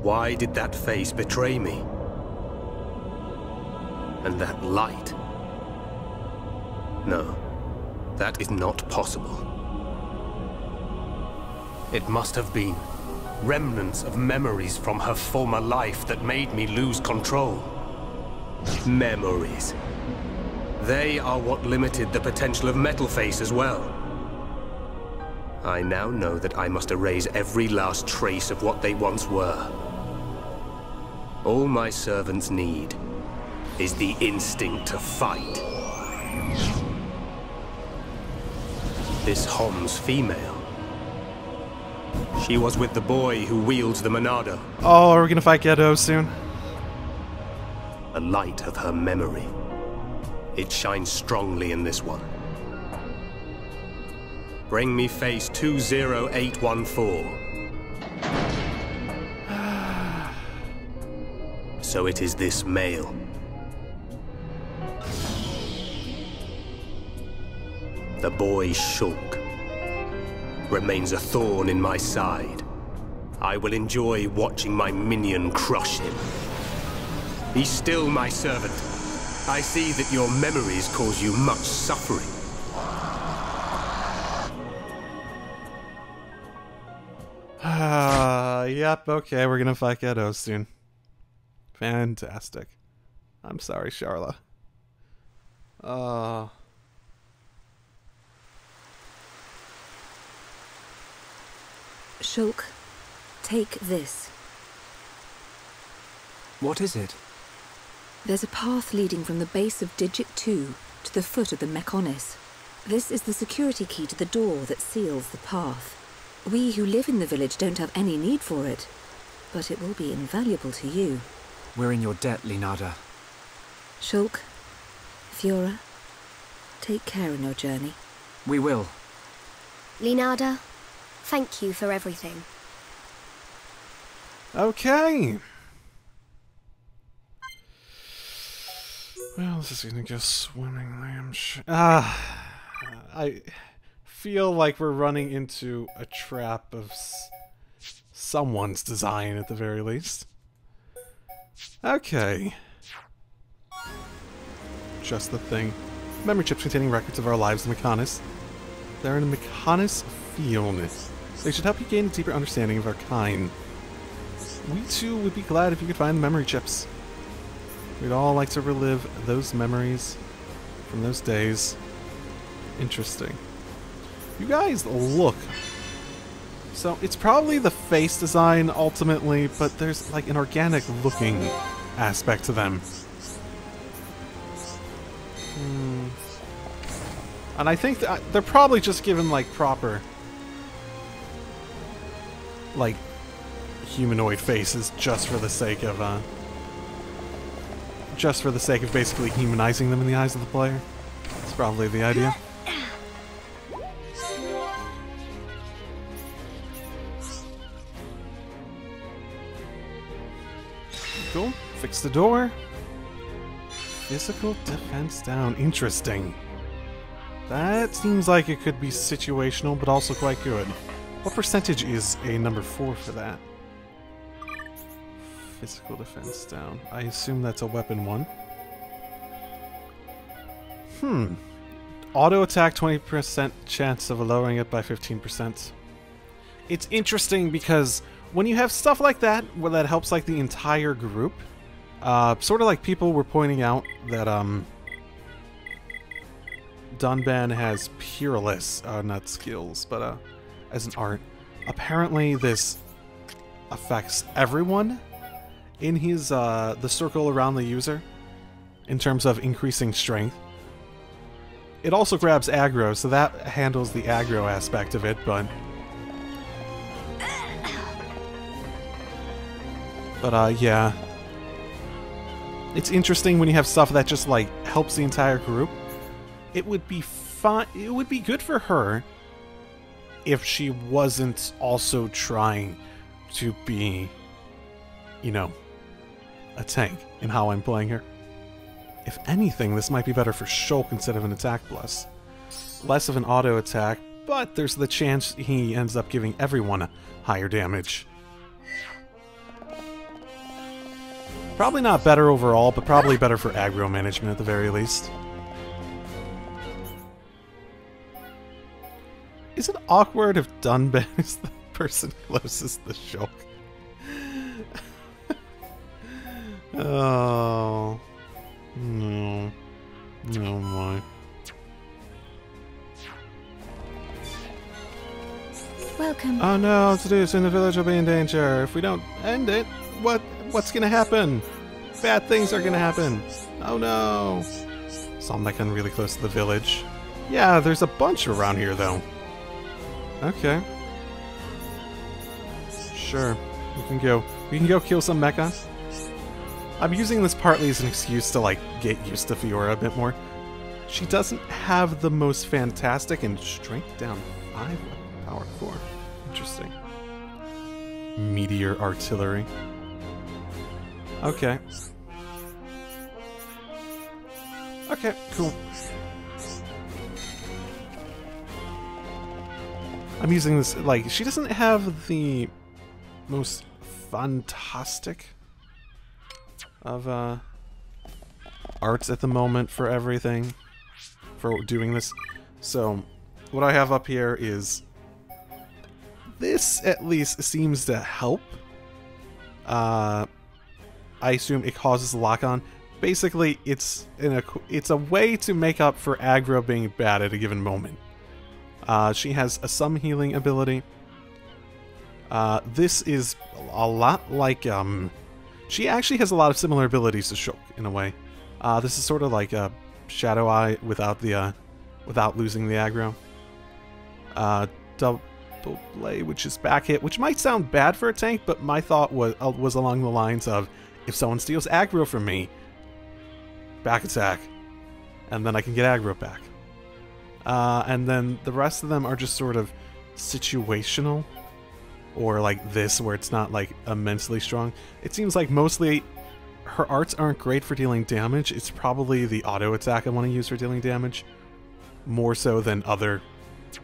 Why did that face betray me? And that light? No, that is not possible. It must have been remnants of memories from her former life that made me lose control. Memories. They are what limited the potential of Metalface as well. I now know that I must erase every last trace of what they once were. All my servants need is the instinct to fight. This Homs female. She was with the boy who wields the Monado. Oh, are we gonna fight Ghetto soon? The light of her memory. It shines strongly in this one. Bring me phase two zero eight one four. So it is this male. The boy Shulk remains a thorn in my side. I will enjoy watching my minion crush him. He's still my servant. I see that your memories cause you much suffering. Ah, uh, yep, okay, we're gonna fight Ghetto soon. Fantastic. I'm sorry, Sharla. Uh... Shulk, take this. What is it? There's a path leading from the base of Digit two to the foot of the Mechonis. This is the security key to the door that seals the path. We who live in the village don't have any need for it, but it will be invaluable to you. We're in your debt, Lenarda. Shulk, Fiora, take care in your journey. We will. Lenarda, thank you for everything. Okay. Well, this is gonna go swimmingly, I'm sure. Ah, I feel like we're running into a trap of s someone's design at the very least. Okay. Just the thing. Memory chips containing records of our lives in Mechonis. They're in the Mechonis Field. They should help you gain a deeper understanding of our kind. We too would be glad if you could find the memory chips. We'd all like to relive those memories from those days. Interesting. You guys look. So it's probably the face design ultimately, but there's like an organic looking aspect to them. Hmm. And I think that they're probably just given like proper like humanoid faces just for the sake of uh just for the sake of basically humanizing them in the eyes of the player. That's probably the idea. Cool. Fix the door. Physical defense down. Interesting. That seems like it could be situational, but also quite good. What percentage is a number four for that? Physical defense down. I assume that's a weapon one. Hmm. Auto attack twenty percent chance of lowering it by fifteen percent. It's interesting because when you have stuff like that, well, that helps like the entire group. Uh, sort of like people were pointing out that um, Dunban has peerless, uh, not skills, but uh, as an art. Apparently, this affects everyone in his uh, the circle around the user in terms of increasing strength. It also grabs aggro, so that handles the aggro aspect of it, but. But, uh, yeah. It's interesting when you have stuff that just, like, helps the entire group. It would be fine. It would be good for her if she wasn't also trying to be, you know, a tank in how I'm playing her. If anything, this might be better for Shulk instead of an attack plus. Less of an auto attack, but there's the chance he ends up giving everyone higher damage. Probably not better overall, but probably better for aggro management at the very least. Is it awkward if Dunban is the person closest to Shulk? Oh. No. No, my. Welcome. Oh no, Zeus in the village will be in danger. If we don't end it, what what's gonna happen? Bad things are gonna happen. Oh no. Saw Mechon really close to the village. Yeah, there's a bunch around here though. Okay. Sure. We can go. We can go kill some Mecha. I'm using this partly as an excuse to, like, get used to Fiora a bit more. She doesn't have the most fantastic and strength down five with power four. Interesting. Meteor artillery. Okay. Okay, cool. I'm using this, like, she doesn't have the most fantastic of uh, arts at the moment for everything, for doing this. So what I have up here is, this at least seems to help. Uh, I assume it causes lock-on. Basically, it's, in a, it's a way to make up for aggro being bad at a given moment. Uh, she has a some healing ability. Uh, this is a lot like, um, she actually has a lot of similar abilities to Shulk in a way. Uh, this is sort of like a Shadow Eye without the, uh, without losing the aggro. Uh, double play, which is back hit, which might sound bad for a tank, but my thought was, uh, was along the lines of, if someone steals aggro from me, back attack, and then I can get aggro back. Uh, and then the rest of them are just sort of situational, or like this, where it's not like immensely strong. It seems like mostly her arts aren't great for dealing damage. It's probably the auto attack I want to use for dealing damage, more so than other,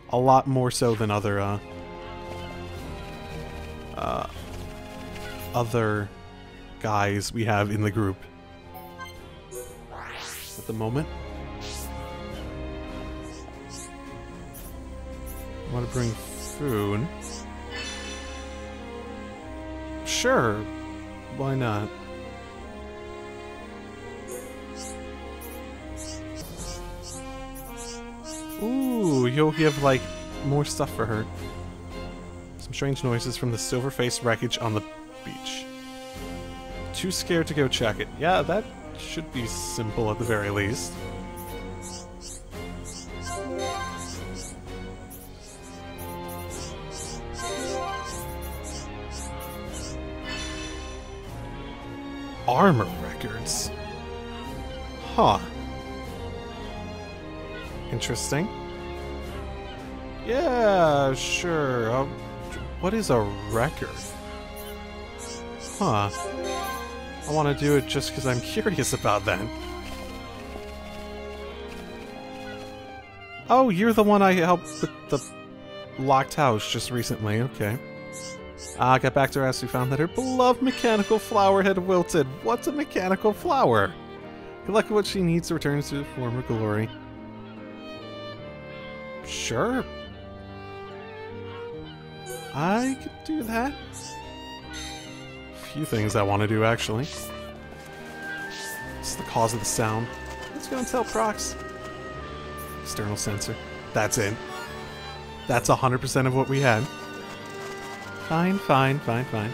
a lot more so than other, uh, uh, other guys we have in the group at the moment. I want to bring food. Sure, why not? Ooh, you'll give, like, more stuff for her. Some strange noises from the silver-faced wreckage on the beach. Too scared to go check it. Yeah, that should be simple at the very least. Armor records. Huh. Interesting. Yeah, sure. Um, what is a record? Huh. I want to do it just because I'm curious about that. Oh, you're the one I helped with the locked house just recently. Okay. Ah, uh, got back to her as we found that her beloved mechanical flower had wilted. What's a mechanical flower? Collect what she needs to return to former glory. Sure. I could do that. A few things I want to do, actually. It's the cause of the sound. Let's go and tell Prox. External sensor. That's it. That's one hundred percent of what we had. Fine, fine, fine, fine.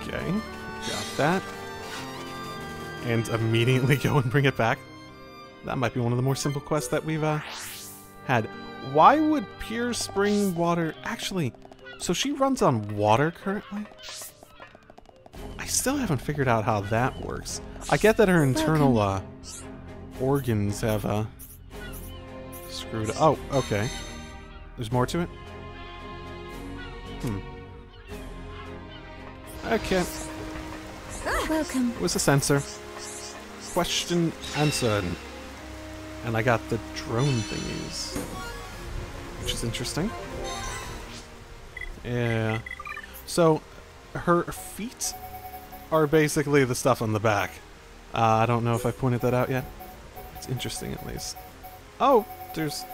Okay, got that. And immediately go and bring it back. That might be one of the more simple quests that we've uh, had. Why would pure spring water... Actually, so she runs on water currently? I still haven't figured out how that works. I get that her internal uh, organs have uh, screwed up. Oh, okay. There's more to it? Hmm. Okay. Welcome. It was a sensor. Question answered. And I got the drone thingies. Which is interesting. Yeah. So, her feet are basically the stuff on the back. Uh, I don't know if I pointed that out yet. It's interesting, at least. Oh, there's...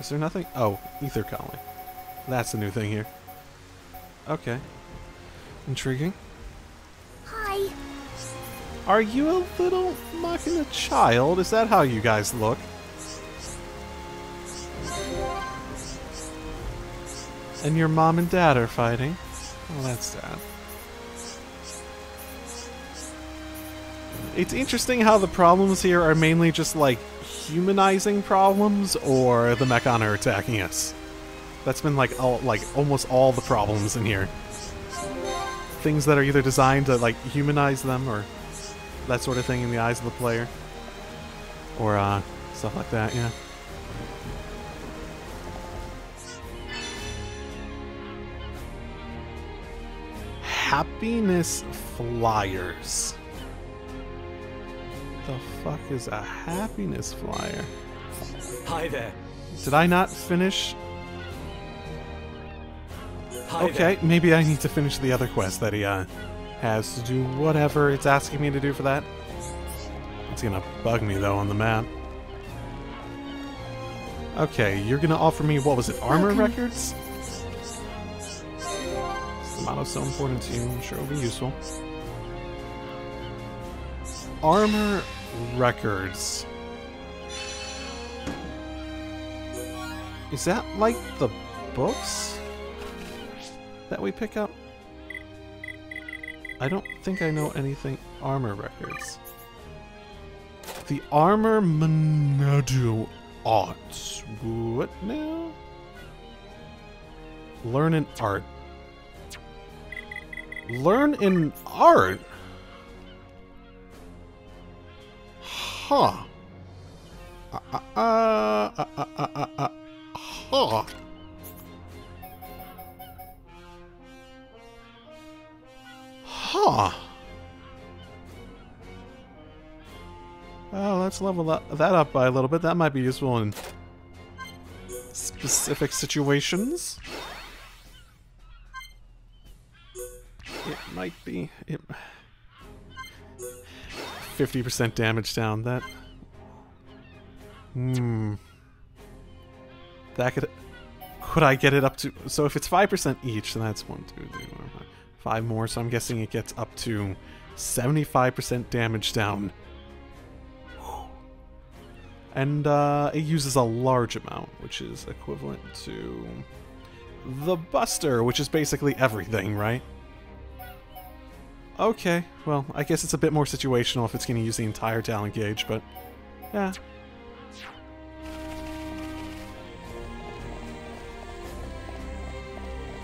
Is there nothing? Oh, Ether Colony. That's a new thing here. Okay. Intriguing. Hi. Are you a little mocking a child? Is that how you guys look? And your mom and dad are fighting? Well, that's sad. It's interesting how the problems here are mainly just, like, humanizing problems or the Mechon are attacking us. That's been, like, all, like almost all the problems in here. Things that are either designed to, like, humanize them or that sort of thing in the eyes of the player. Or, uh, stuff like that, yeah. Happiness flyers. The fuck is a happiness flyer? Hi there. Did I not finish? Hi okay, there. Maybe I need to finish the other quest that he uh, has to do whatever it's asking me to do for that. It's gonna bug me though on the map. Okay, you're gonna offer me, what was it, armor okay. records? Mono's so important to you, I'm sure it'll be useful. Armor records. Is that like the books that we pick up? I don't think I know anything. Armor records. The armor Monado arts. What now? Learn an art. Learn in art? Huh. Uh, uh, uh, uh, uh, uh, uh, huh. Huh. Oh, let's level that, that up by a little bit. That might be useful in specific situations. It might be. It fifty percent damage down. That. Hmm. That could. Could I get it up to? So if it's five percent each, then that's one, two, three, four, five, five more. So I'm guessing it gets up to seventy-five percent damage down. And uh, it uses a large amount, which is equivalent to the Buster, which is basically everything, right? Okay, well, I guess it's a bit more situational if it's going to use the entire talent gauge, but, yeah.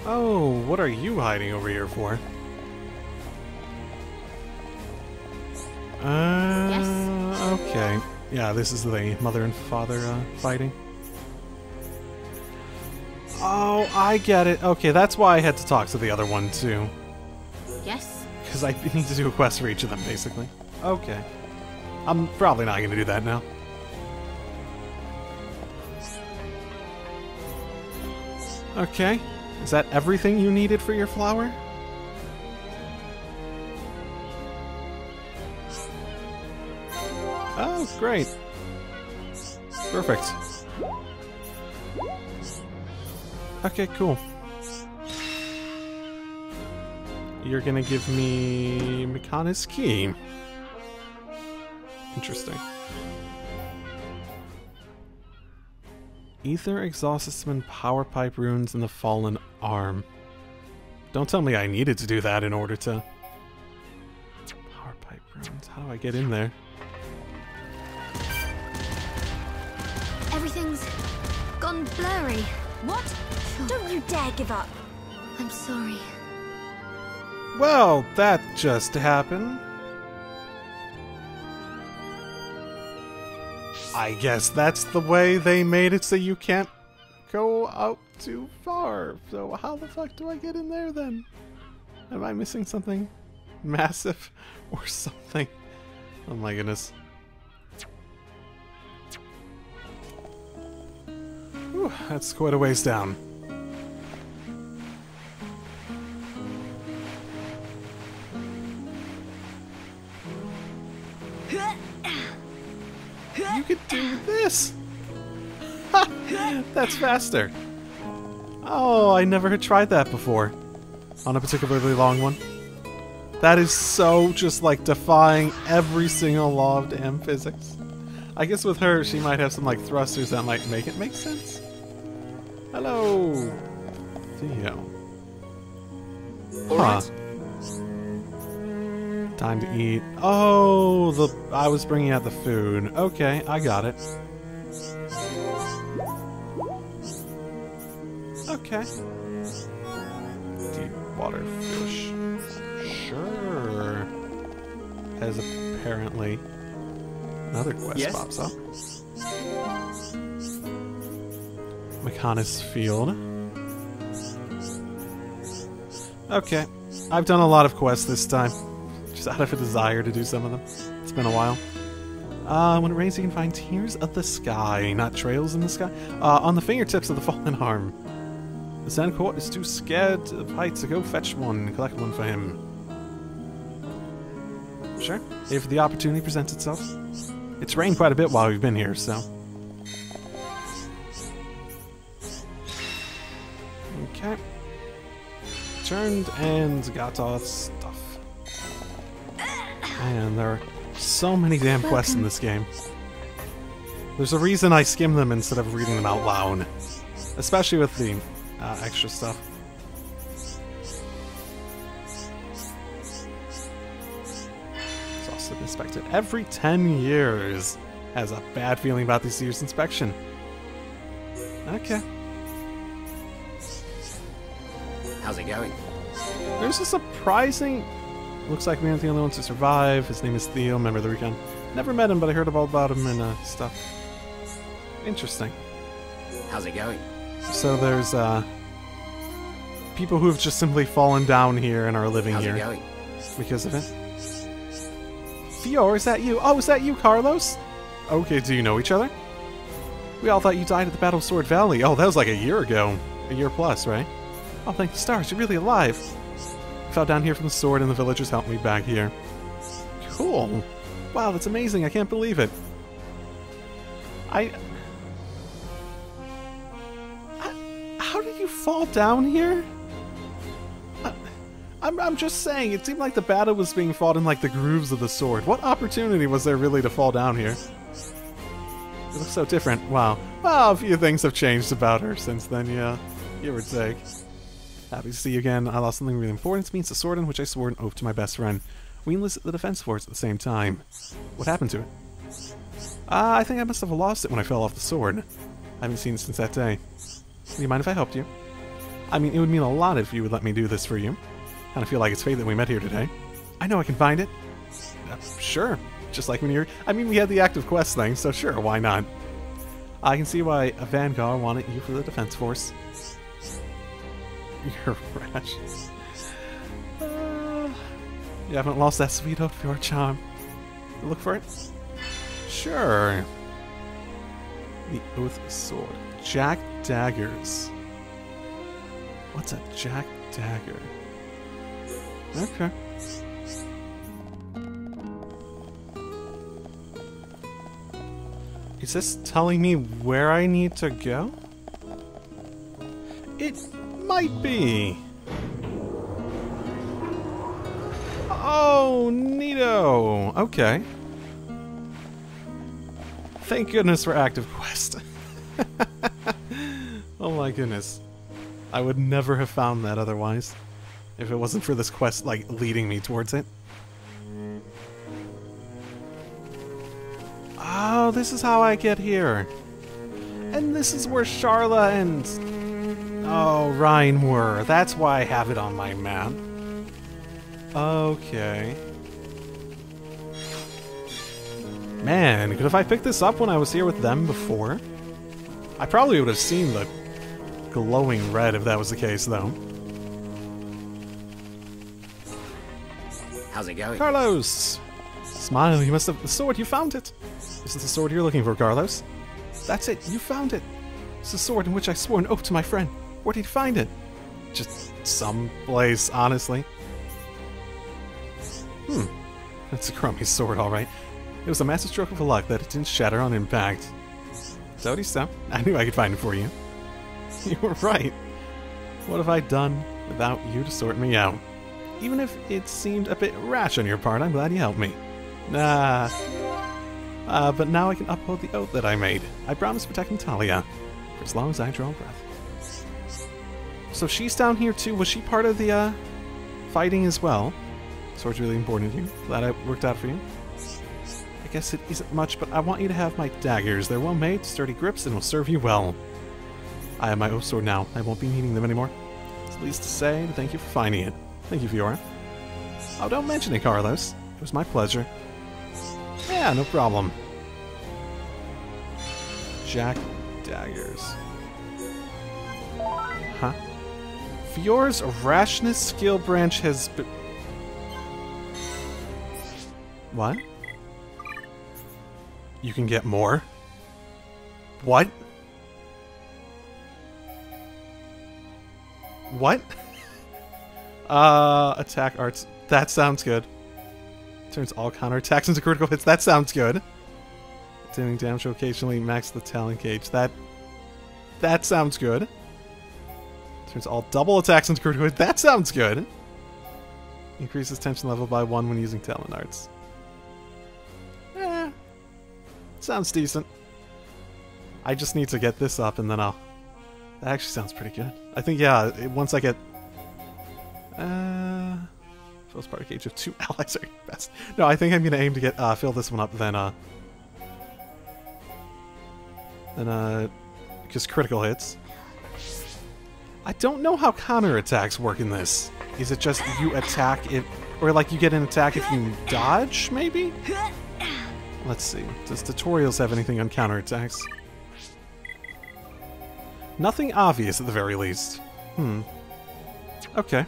Oh, what are you hiding over here for? Uh, yes. Okay. Yeah, this is the mother and father uh, fighting. Oh, I get it. Okay, that's why I had to talk to the other one, too. Yes. Because I need to do a quest for each of them, basically. Okay. I'm probably not going to do that now. Okay. Is that everything you needed for your flower? Oh, great. Perfect. Okay, cool. You're gonna give me Mechonis key. Interesting. Ether exhaust system, power pipe runes, and the fallen arm. Don't tell me I needed to do that in order to. Power pipe runes. How do I get in there? Everything's gone blurry. What? Don't you dare give up. I'm sorry. Well, that just happened. I guess that's the way they made it so you can't go out too far. So how the fuck do I get in there then? Am I missing something massive or something? Oh my goodness. Whew, that's quite a ways down. You could do this! Ha! That's faster! Oh, I never had tried that before. On a particularly long one. That is so just like defying every single law of damn physics. I guess with her, she might have some like thrusters that might make it make sense. Hello, Theo. All huh. right. Time to eat. Oh, the I was bringing out the food. Okay, I got it. Okay. Deep water fish. Sure. As apparently another quest yes. pops up. Mechonis Field. Okay. I've done a lot of quests this time. Just out of a desire to do some of them. It's been a while. Uh, when it rains, you can find tears of the sky, not trails in the sky. Uh, on the fingertips of the fallen arm. The Sand Court is too scared of heights, so go fetch one, collect one for him. Sure, if the opportunity presents itself. It's rained quite a bit while we've been here, so. Okay. Turned and got off stuff. Man, there are so many damn quests in this game. There's a reason I skim them instead of reading them out loud. Especially with the uh, extra stuff. It's also been inspected every ten years. Has a bad feeling about this year's inspection. Okay. How's it going? There's a surprising... Looks like we aren't the only ones who survive. His name is Theo, member of the Recon. Never met him, but I heard all about him and uh, stuff. Interesting. How's it going? So there's uh, people who have just simply fallen down here and are living How's here it going? because of it. Fiora, is that you? Oh, is that you, Carlos? Okay, do you know each other? We all thought you died at the Battle of Sword Valley. Oh, that was like a year ago. A year plus, right? Oh, thank the stars, you're really alive. Fell down here from the sword and the villagers helped me back here. Cool. Wow, that's amazing. I can't believe it. I... I how did you fall down here? I, I'm, I'm just saying, it seemed like the battle was being fought in like the grooves of the sword. What opportunity was there really to fall down here? It looks so different. Wow. Well, a few things have changed about her since then, yeah. Give or take. Happy to see you again. I lost something really important to me. It's a sword on which I swore an oath to my best friend. We enlisted the defense force at the same time. What happened to it? Uh, I think I must have lost it when I fell off the sword. I haven't seen it since that day. Do you mind if I helped you? I mean, it would mean a lot if you would let me do this for you. Kind of feel like it's fate that we met here today. I know I can find it. Uh, sure. Just like when you're... I mean, we had the active quest thing, so sure, why not? I can see why Vanguard wanted you for the defense force. You're rash. Uh, you haven't lost that sweet hope for your charm. You look for it? Sure. The Oath Sword. Jack Daggers. What's a Jack Dagger? Okay. Is this telling me where I need to go? It... might be. Oh, neato. Okay. Thank goodness for active quest. Oh my goodness. I would never have found that otherwise. If it wasn't for this quest, like, leading me towards it. Oh, this is how I get here. And this is where Sharla and... Oh, Reyn were. That's why I have it on my map. Okay. Man, could if I picked this up when I was here with them before? I probably would have seen the glowing red if that was the case, though. How's it going? Carlos! Smile, you must have the sword, you found it! This is the sword you're looking for, Carlos. That's it, you found it! It's the sword in which I swore an oath to my friend. Where did you find it? Just some place, honestly. Hmm. That's a crummy sword, alright. It was a massive stroke of luck that it didn't shatter on impact. So do so. I knew I could find it for you. You were right. What have I done without you to sort me out? Even if it seemed a bit rash on your part, I'm glad you helped me. Ah. Uh, but now I can uphold the oath that I made. I promised to protect Natalia, for as long as I draw breath. So she's down here too. Was she part of the uh, fighting as well? Sword's really important to you. Glad it worked out for you. I guess it isn't much, but I want you to have my daggers. They're well made, sturdy grips, and will serve you well. I have my oath sword now. I won't be needing them anymore. It's at least to say, thank you for finding it. Thank you, Fiora. Oh, don't mention it, Carlos. It was my pleasure. Yeah, no problem. Jack daggers. Huh? Fiora's rashness skill branch has been... What? You can get more? What? What? Uh, attack arts. That sounds good. Turns all counterattacks into critical hits. That sounds good. Dealing damage will occasionally max the talent gauge. That... That sounds good. Turns all double attacks into critical hits. That sounds good. Increases tension level by one when using talent arts. Eh. Sounds decent. I just need to get this up and then I'll... That actually sounds pretty good. I think, yeah, once I get... Uh... Fills part of cage of two allies are your best. No, I think I'm gonna aim to get uh, fill this one up, then uh, then uh, because critical hits. I don't know how counterattacks work in this. Is it just you attack if, or like you get an attack if you dodge, maybe? Let's see. Does tutorials have anything on counterattacks? Nothing obvious at the very least. Hmm. Okay.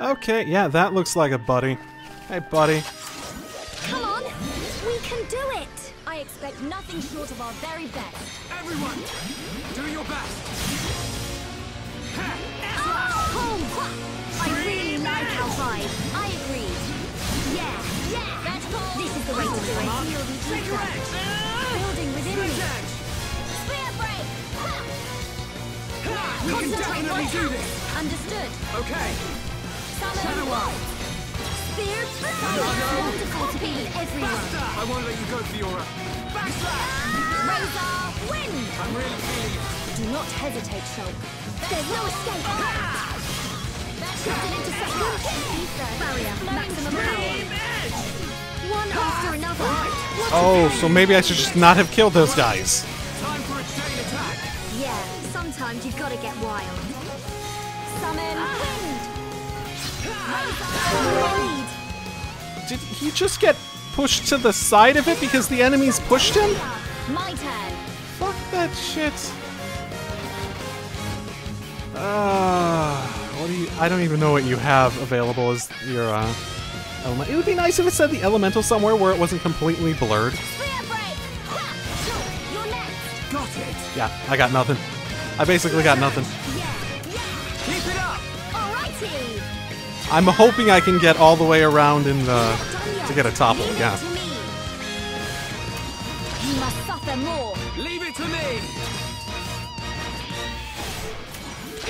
Okay, yeah, that looks like a buddy. Hey, buddy. Come on, we can do it. I expect nothing short of our very best. Everyone, do your best. Oh, I really like our vibe. I agree. Yeah, yeah. That's cool. This is the way to do it. Take your axe. Building within me. Spear break. Ha. We can definitely do this. Understood. Okay. Shadow Eye! Spear Trail! Wonderful to be with everyone! I won't let you go, Fiora! Backslash! Ah! Razor win! I'm really pleased! Do not hesitate, Shulk. There's no escape! Ah! That's just an interception! Ether! Barrier! Maximum power! One after another! Oh, so maybe I should just not have killed those guys! Time for a chain attack! Yeah, sometimes you gotta get wild. Summon! Ah. Did he just get pushed to the side of it because the enemies pushed him? My turn. Fuck that shit. Uh, what do you? I don't even know what you have available as your uh, element. It would be nice if it said the elemental somewhere where it wasn't completely blurred. Got it. Yeah, I got nothing. I basically got nothing. I'm hoping I can get all the way around in the to get a topple. Yeah. You must suffer more. Leave it to me.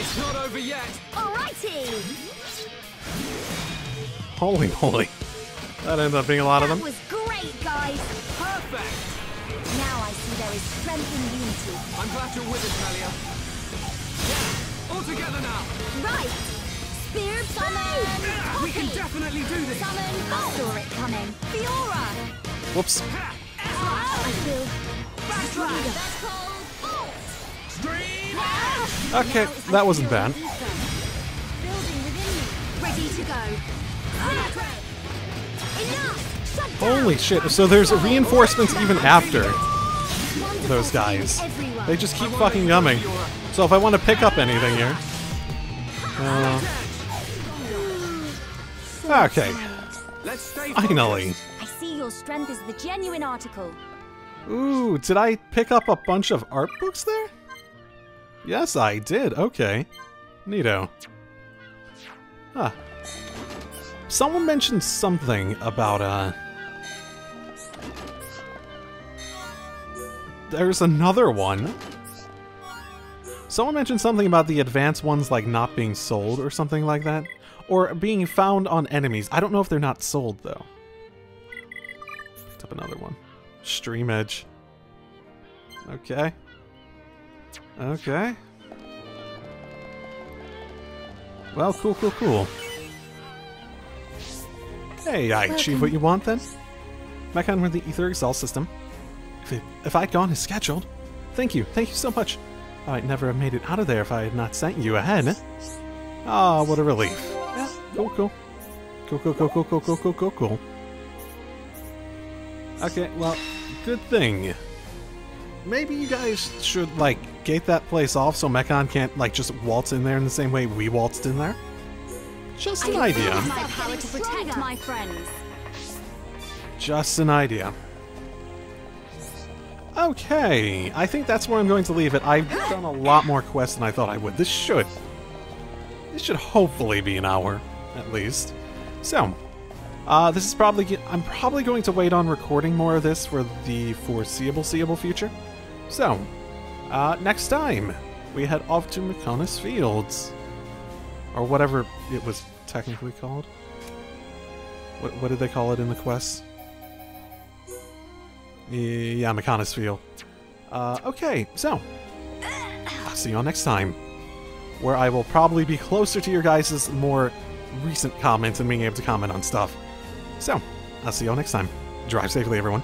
It's not over yet. Alrighty. Holy moly! That ended up being a lot of them. That was great, guys. Perfect. Now I see there is strength in unity. I'm glad you're with us, Melia. Yeah. All together now. Right. Spear summon! We can definitely do this! Summon! I saw it coming! Fiora! Whoops! Oh, okay, that wasn't bad. Ready to go! Holy shit, so there's reinforcements even after those guys. They just keep fucking coming. So if I want to pick up anything here... Uh, Okay. Let's stay finally. I see your strength is the genuine article. Ooh, did I pick up a bunch of art books there? Yes, I did. Okay. Neato. Huh. Someone mentioned something about, uh... there's another one. Someone mentioned something about the advanced ones like not being sold or something like that. Or being found on enemies. I don't know if they're not sold though. Let's up another one. Stream Edge. Okay. Okay. Well, cool, cool, cool. Hey, I achieved what you want then. Mechon with the Ether Exhaust system. If, it, if I'd gone as scheduled. Thank you, thank you so much. I might never have made it out of there if I had not sent you ahead. Ah, oh, what a relief. Yeah, cool, cool. Cool, cool, cool, cool, cool, cool, cool, cool, cool. Okay, well, good thing. Maybe you guys should, like, gate that place off so Mechon can't, like, just waltz in there in the same way we waltzed in there. Just an idea. My power to protect my friends. Just an idea. Okay, I think that's where I'm going to leave it. I've done a lot more quests than I thought I would. This should... This should hopefully be an hour, at least. So, uh, this is probably... I'm probably going to wait on recording more of this for the foreseeable, seeable future. So, uh, next time, we head off to Mechonis Fields. Or whatever it was technically called. What, what did they call it in the quest? Yeah, Mechonis Field. Uh, okay, so, I'll see y'all next time, where I will probably be closer to your guys' more recent comments and being able to comment on stuff. So, I'll see y'all next time. Drive safely, everyone.